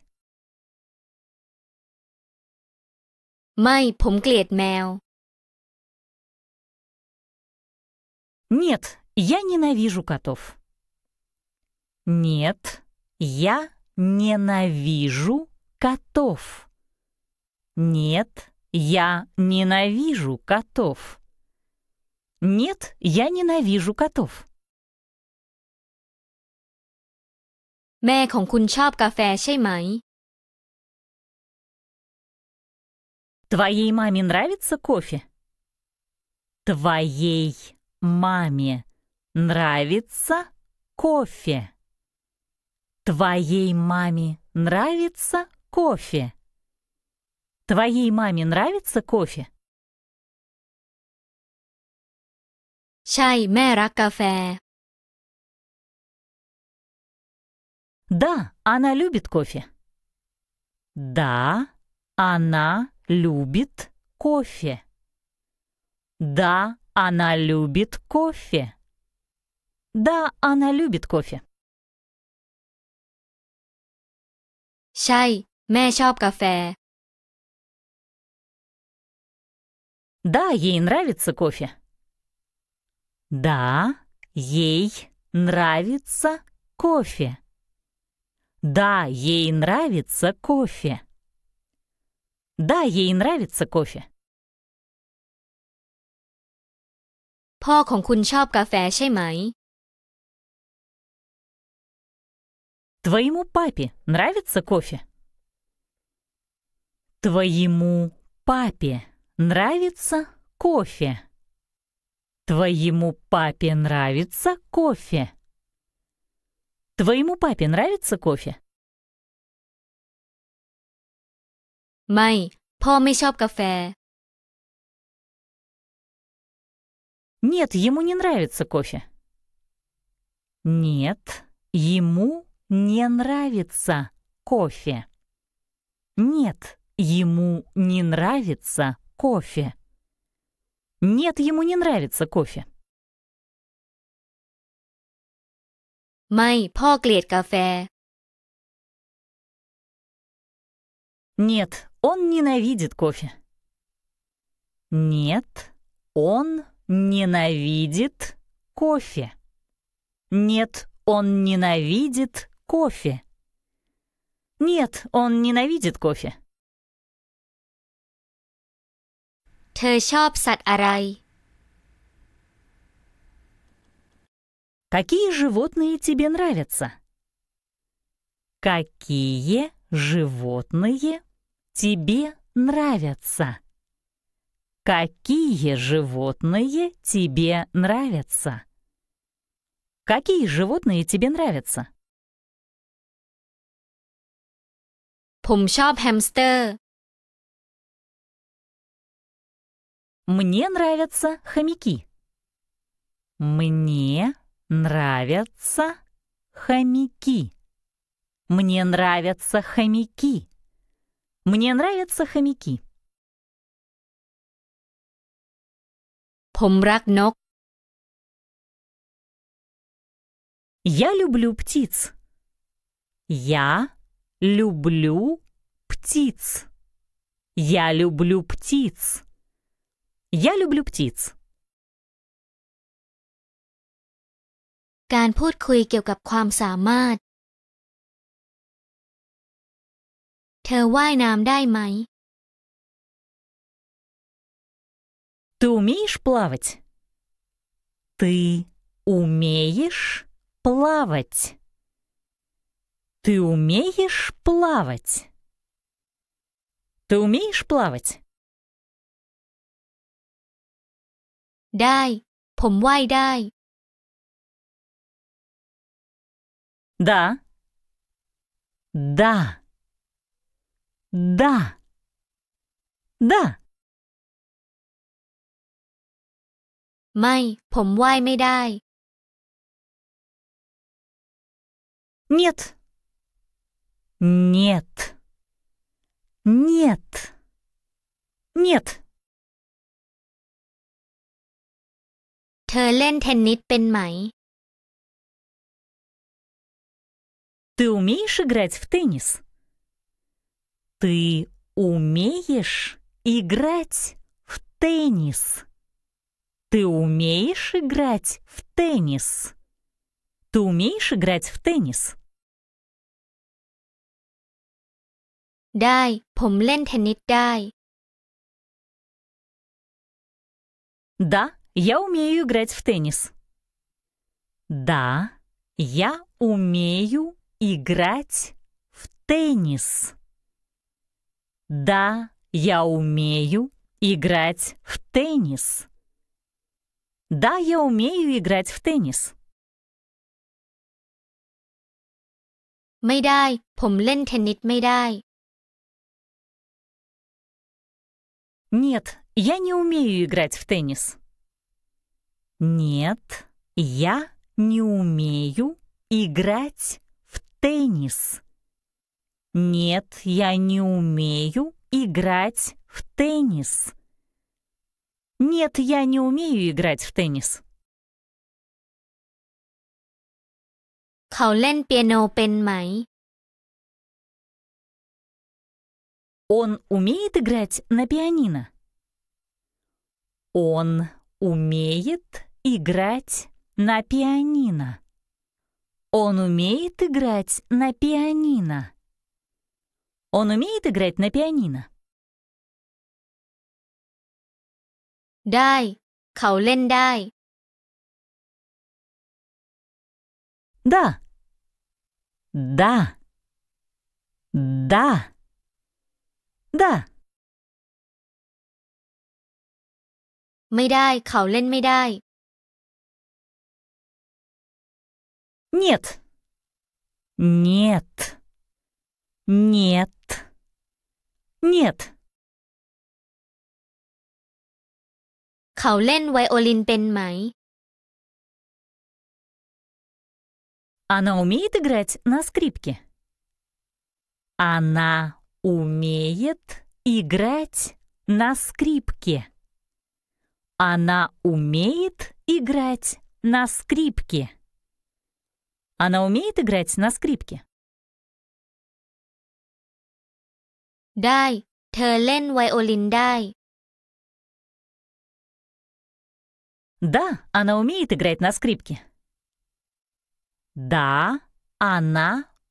ไม่ผมเกลียดแมว Нет, я ненавижу котов. Нет, я ненавижу котов.Нет, я ненавижу котов. Нет, я ненавижу котов. แม่ของคุณชอบกาแฟใช่ไหม Твоей маме нравится кофе? Твоей маме нравится кофе. Твоей маме нравится кофе.Твоей маме нравится кофе? ใช่แม่รักกาแฟ Да, она любит кофе. Да, она любит кофе. Да, она любит кофе. Да, она любит кофе. ใช่แม่ชอบกาแฟДа, ей нравится кофе. Да, Ей нравится кофе. Да, ей нравится кофе. Да, ей нравится кофе. พ่อของคุณชอบกาแฟใช่ไหม? Твоему папе нравится кофе? Твоему папе нравится кофе. Твоему папе нравится кофе. Твоему папе нравится кофе? ไม่พ่อไม่ชอบกาแฟ Нет, ему не нравится кофе. Нет, ему не нравится кофе. Нет, ему не нравится кофе. Нет, ему не нравится кофе. ไม่พ่อเกลียดกาแฟ Нет, он ненавидит кофе. Нет, он ненавидит кофе. Нет, он ненавидит кофе. Нет, он ненавидит кофе. เธอชอบสัตว์อะไร? Какие животные тебе нравятся? Какие животные тебе нравятся? Какие животные тебе нравятся? Какие животные тебе нравятся? ผมชอบแฮมสเตอร์ Мне нравятся хомяки. Мне нравятся хомяки. Мне нравятся хомяки. Мне нравятся хомяки. ผมรักนก Я люблю птиц. Я люблю птиц. Я люблю птиц. Я люблю птиц. การพูดคุยเกี่ยวกับความสามารถ เธอว่ายน้ำได้ไหม? Ты умеешь плавать? Ты умеешь плавать? Ты умеешь плавать? Ты умеешь плавать? ได้ผมว่ายได้ Да. Да. Да. Да. ไม่ผมว่ายไม่ได้ Нет. Нет. Нет. Нет. เธอเล่นเทนนิสเป็นไหม? Ты умеешь играть в теннис? Ты умеешь играть в теннис? Ты умеешь играть в теннис? Ты умеешь играть в теннис? ได้ผมเล่นเทนนิสได้ Да, я умею играть в теннис. Да, я умею играть в теннис. Да, я умею играть в теннис. Да, я умею играть в теннис. ไม่ได้ผมเล่นเทนนิสไม่ได้ Нет, я не умею играть в теннис. Нет, я не умею играть в теннис. Нет, я не умею играть в теннис. Нет, я не умею играть в теннис. เขาเล่นเปียโนเป็นไหม? Он умеет играть на пианино. Он умеет играть на пианино. Он умеет играть на пианино. Он умеет играть на пианино. ได้ เขาเล่นได้ Да. Да. Да. Да. ไม่ได้ เขาเล่นไม่ได้ Нет. Нет. Нет. Нет.เขาเล่นไวโอลินเป็นไหม Она умеет играть на скрипке. Она умеет играть на скрипке. Она умеет играть на скрипке. Она умеет играть на скрипке. ได้เธอเล่นไวโอลินได้Да, она умеет играть на скрипке. Да, она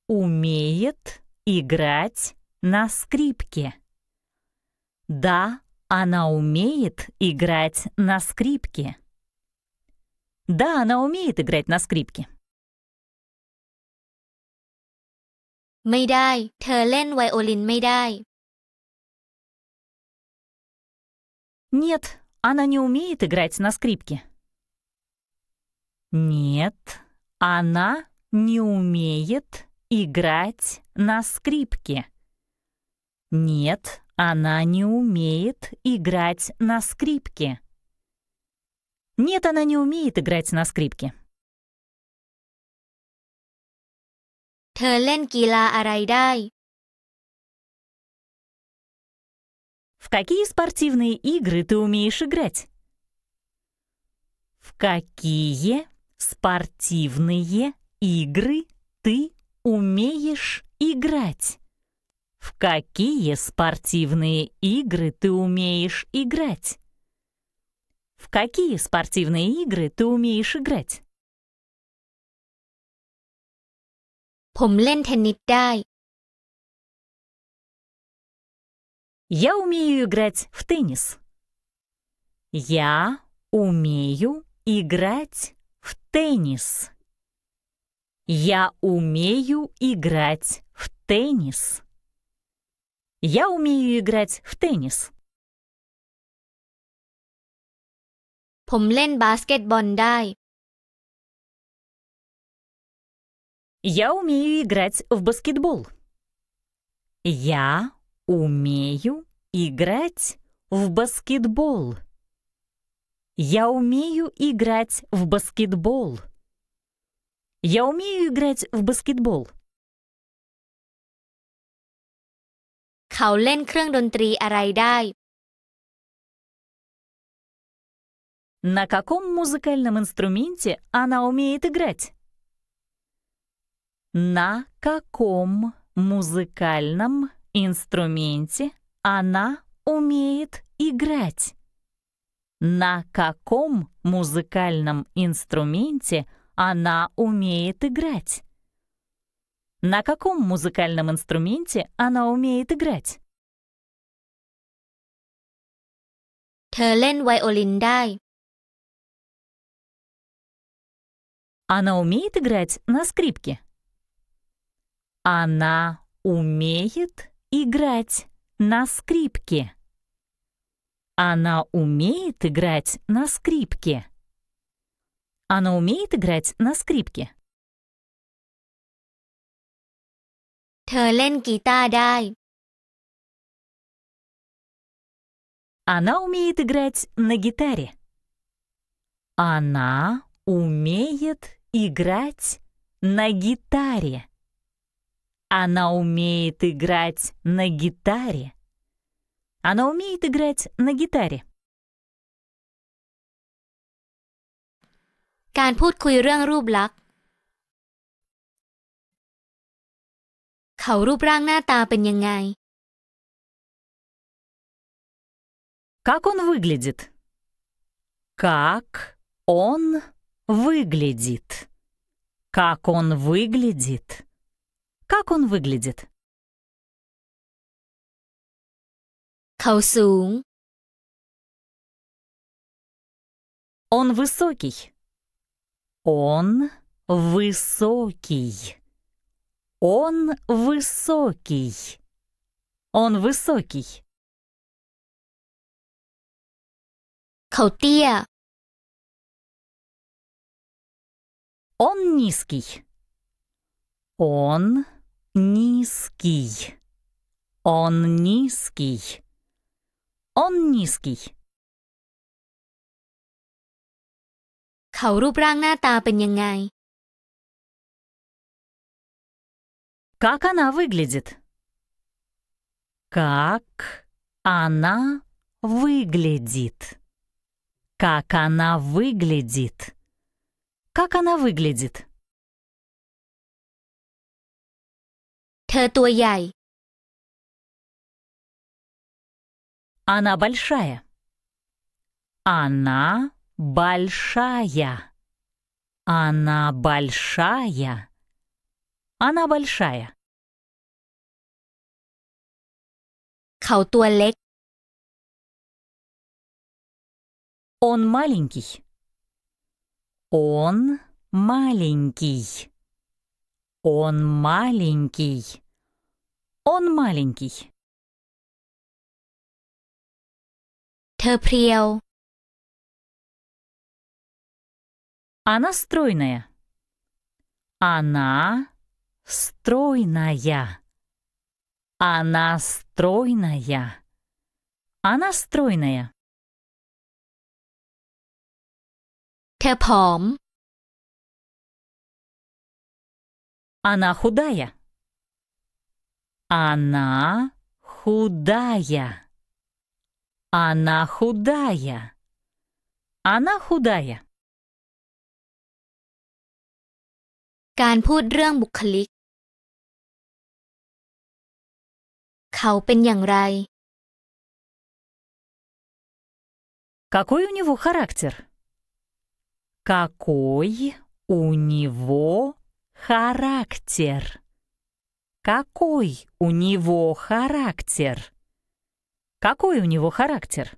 умеет играть на скрипке. Да, она умеет играть на скрипке. Да, она умеет играть на скрипке. ไม่ได้เธอเล่นไวโอลินไม่ได้ Нет.Она не умеет играть на скрипке. Нет, она не умеет играть на скрипке. Нет, она не умеет играть на скрипке. Нет, она не умеет играть на скрипке. เธอเล่นกีฬาอะไรได้ В какие спортивные игры ты умеешь играть? В какие спортивные игры ты умеешь играть? В какие спортивные игры ты умеешь играть? В какие спортивные игры ты умеешь играть? ผมเล่นเทนนิสได้Я умею играть в теннис. Я умею играть в теннис. Я умею играть в теннис. Я умею играть в теннис. ผมเล่นบาสเกตบอลได้ Я умею играть в баскетбол. Я умею играть в баскетбол. Я умею играть в баскетбол. Я умею играть в баскетбол. เขาเล่นเครื่องดนตรีอะไรได้ На каком музыкальном инструменте она умеет играть? На каком музыкальном инструменте она умеет играть. На каком музыкальном инструменте она умеет играть? На каком музыкальном инструменте она умеет играть? เธอเล่นไวโอลินได้ Она умеет играть на скрипке. Она умеет играть на скрипке. Она умеет играть на скрипке. Она умеет играть на скрипке. เธอเล่นกีตาร์ได้ Она умеет играть на гитаре. Она умеет играть на гитаре. Она умеет играть на гитаре. Она умеет играть на гитаре. การพูดคุยเรื่องรูปลักษณ์เขารูปร่างหน้าตาเป็นยังไง Как он выглядит? Как он выглядит. Как он выглядит? Как он выглядит? Каусун. Он высокий. Он высокий. Он высокий. Он высокий. Каутия. Он низкий. Он низкий. Он низкий. Он низкий. Как она выглядит? Как она выглядит? Как она выглядит? Как она выглядит? Она большая. Она большая. Она большая. Она большая. Он маленький. Он маленький. Он маленький. Он маленький. Она стройная. Она стройная. Она стройная. Она стройная. Она худая. Она худая. Она худая. Она худая. Какой у него характер? Какой у него характер? Какой у него характер? Какой у него характер?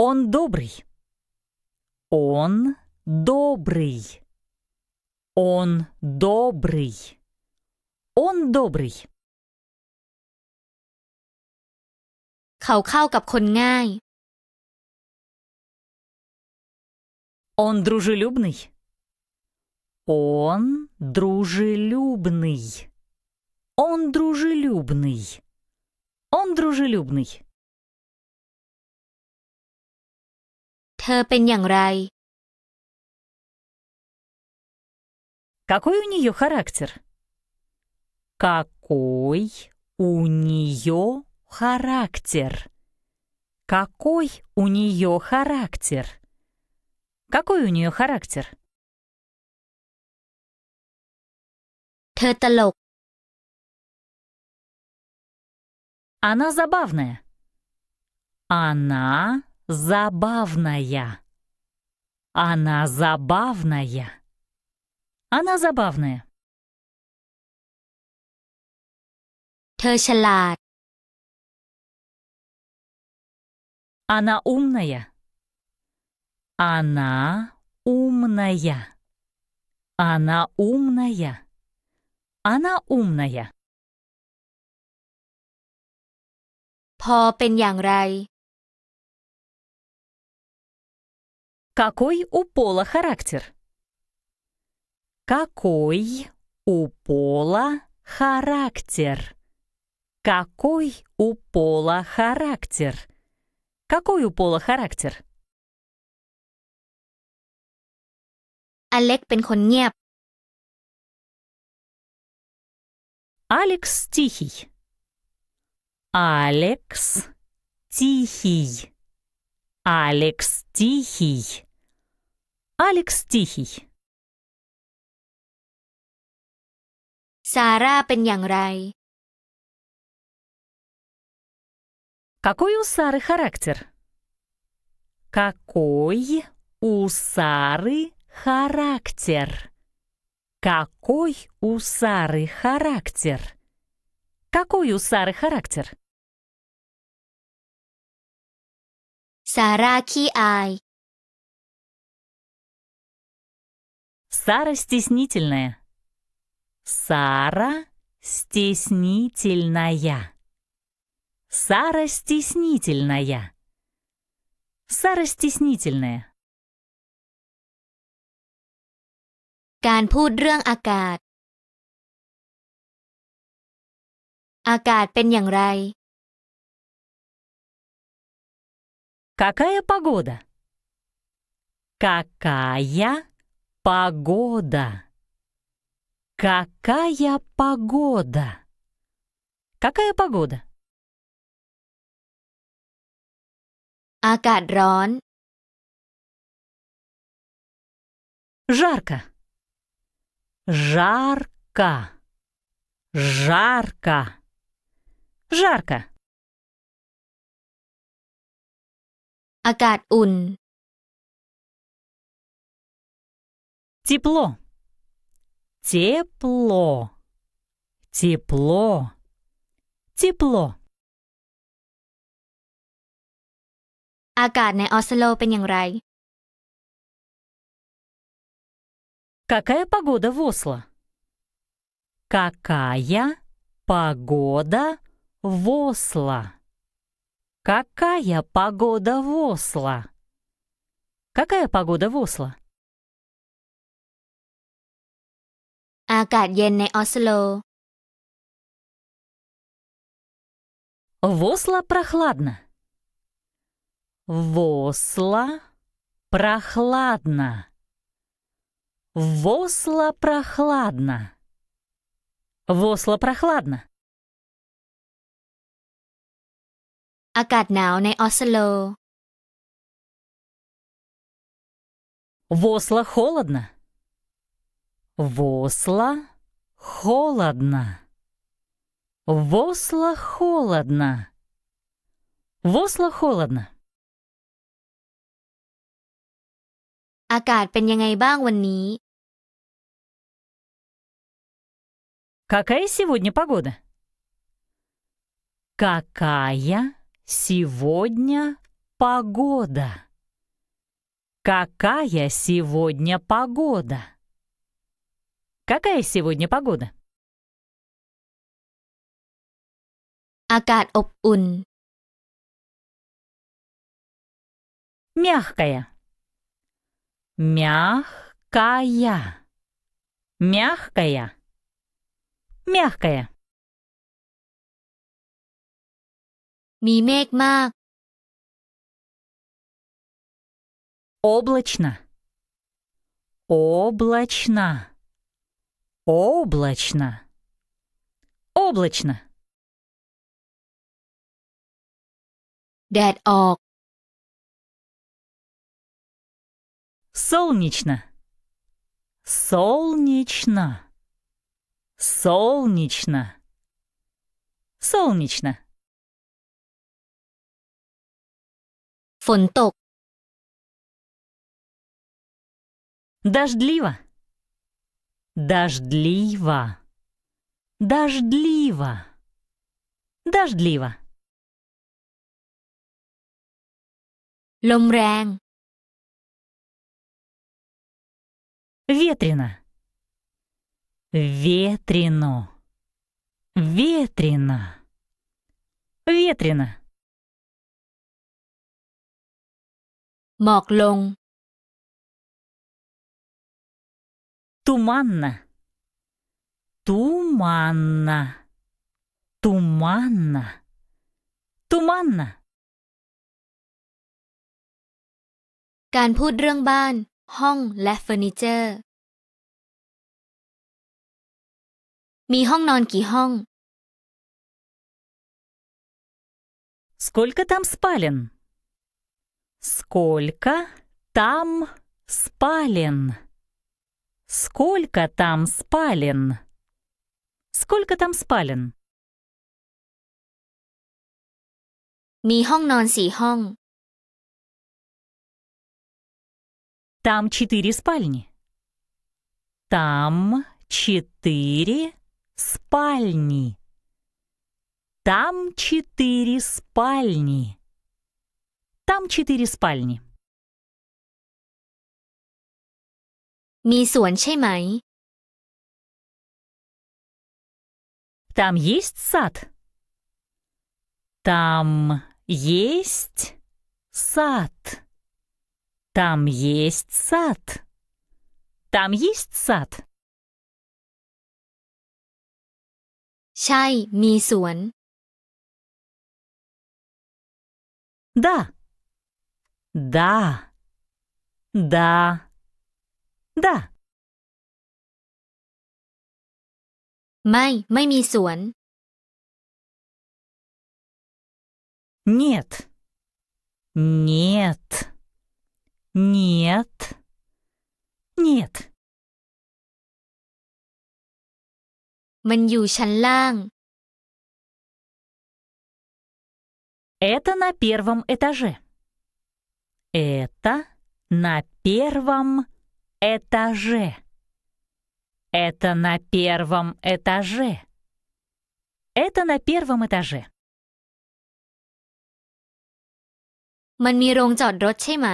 Он добрый. Он добрый. Он добрый. Он добрый. Он дружелюбный. Он дружелюбный. Он дружелюбный. Он дружелюбный. Какой у нее характер? Какой у нее характер? Какой у нее характер? Какой у нее характер? Она забавная. Она забавная. Она забавная. Она забавная. Она умная. Она умная. Она умная. Она умная. Какой у пола характер? Какой у пола характер? Какой у пола характер? Какой у пола характер? Олег пенхоньеп. Алекс тихий. Алекс тихий. Алекс тихий. Алекс тихий. Сара пен янг рай. Какой у Сары характер? Какой у Сары характер? Какой у Сары характер? Какой у Сары характер? Сара киай. Сара стеснительная. Сара стеснительная. Сара стеснительная. Сара стеснительная. Кан пуд рёнг акад. Акад пен янг рай. Какая погода? Какая погода? Какая погода? Какая погода? Акад рон. Жарко. Жарко, жарко, жарко. Акад ун. Тепло, тепло, тепло, тепло. Акад на Осло пен янг рай. Какая погода в Осло? Какая погода в Осло? Какая погода в Осло? Какая погода в Осло? Акад йен нэ Осло. В Осло прохладно. В Осло прохладно. В Осло прохладно. В Осло прохладно. Акад нау на Осло. В Осло холодно. В Осло холодно. В Осло холодно. В Осло холодно. Акад пен янгай банг ван ни. Какая сегодня погода? Какая сегодня погода? Какая сегодня погода? Какая сегодня погода? Акад об ун. Мягкая. Мягкая. Мягкая. Мягкая. Мимекма. Облачно. Облачно. Облачно. Облачно. Дэд ок. Солнечно. Солнечно. Солнечно. Солнечно. Фонток. Дождливо. Дождливо. Дождливо. Дождливо. Ломрен. Ветрено. Ветрено. Ветрено. Ветрено. Моклон. Туманно. Туманно. Туманно. Туманно. Кан пуд рёнг бан. ห้องและเฟอร์นิเจอร์ มีห้องนอนกี่ห้อง? Сколько там спален? Сколько там спален? Сколько там спален? Сколько там спален? มีห้องนอนสี่ห้อง Там четыре спальни. Там четыре спальни. Там четыре спальни. Там четыре спальни. มีสวนใช่ไหม Там есть сад. Там есть сад. Там есть сад. Там есть сад. ใช่มีสวน Да. Да. Да. Да. ไม่ไม่มีสวน Нет. Нет. Нет. Нет. มันอยู่ชั้นล่าง Это на первом этаже. Это на первом этаже. Это на первом этаже. Это на первом этаже. มันมีโรงจอดรถใช่ไหม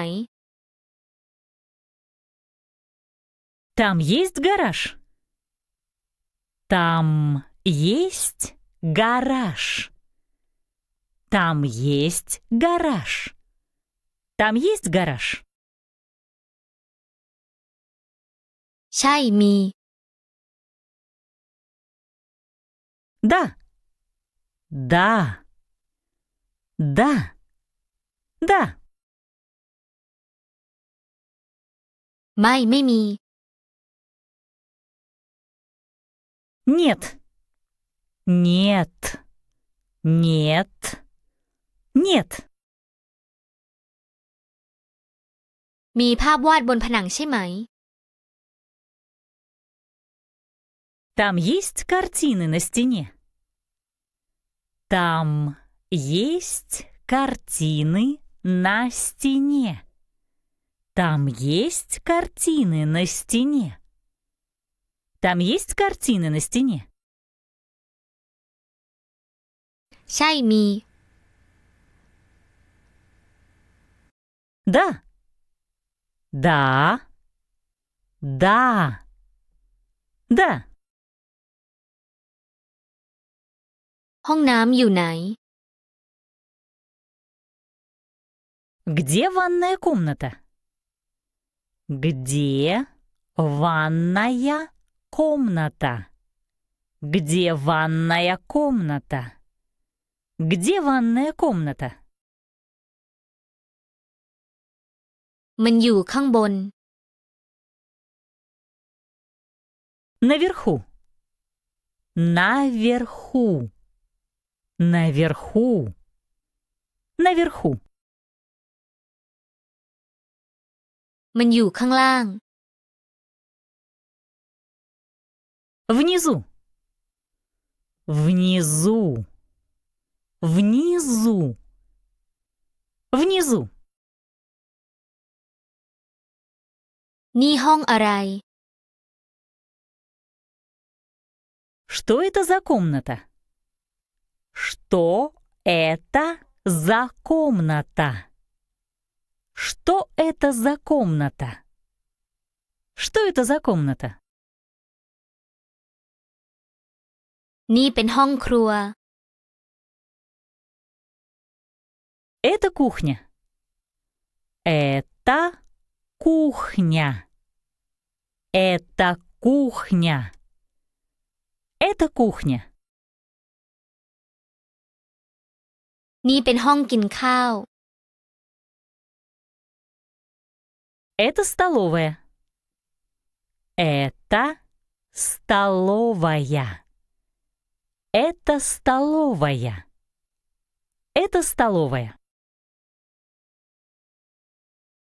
Там есть гараж. Там есть гараж. Там есть гараж. Там есть гараж. ใช่มี Да, да, да, да. ไม่ไม่มี Нет, нет, нет, нет. มีภาพวาดบนผนังใช่ไหม Там есть картины на стене. Там есть картины на стене. Там есть картины на стене. Там есть картины на стене. ใช่มี Да. Да. Да. Да. ห้องน้ำอยู่ไหน Где ванная комната? Где ванная комната? Где ванная комната? Где ванная комната? มันอยู่ข้างบน Наверху. Наверху. Наверху. Наверху. มันอยู่ข้างล่าง Внизу. Внизу. Внизу. Внизу. นี่ห้องอะไร Что это за комната? Что это за комната? Что это за комната? Что это за комната? นี่เป็นห้องครัว Это кухня. Это кухня. Это кухня. Это кухня. นี่เป็นห้องกินข้าว Это столовая. Это столовая. Это столовая. Это столовая.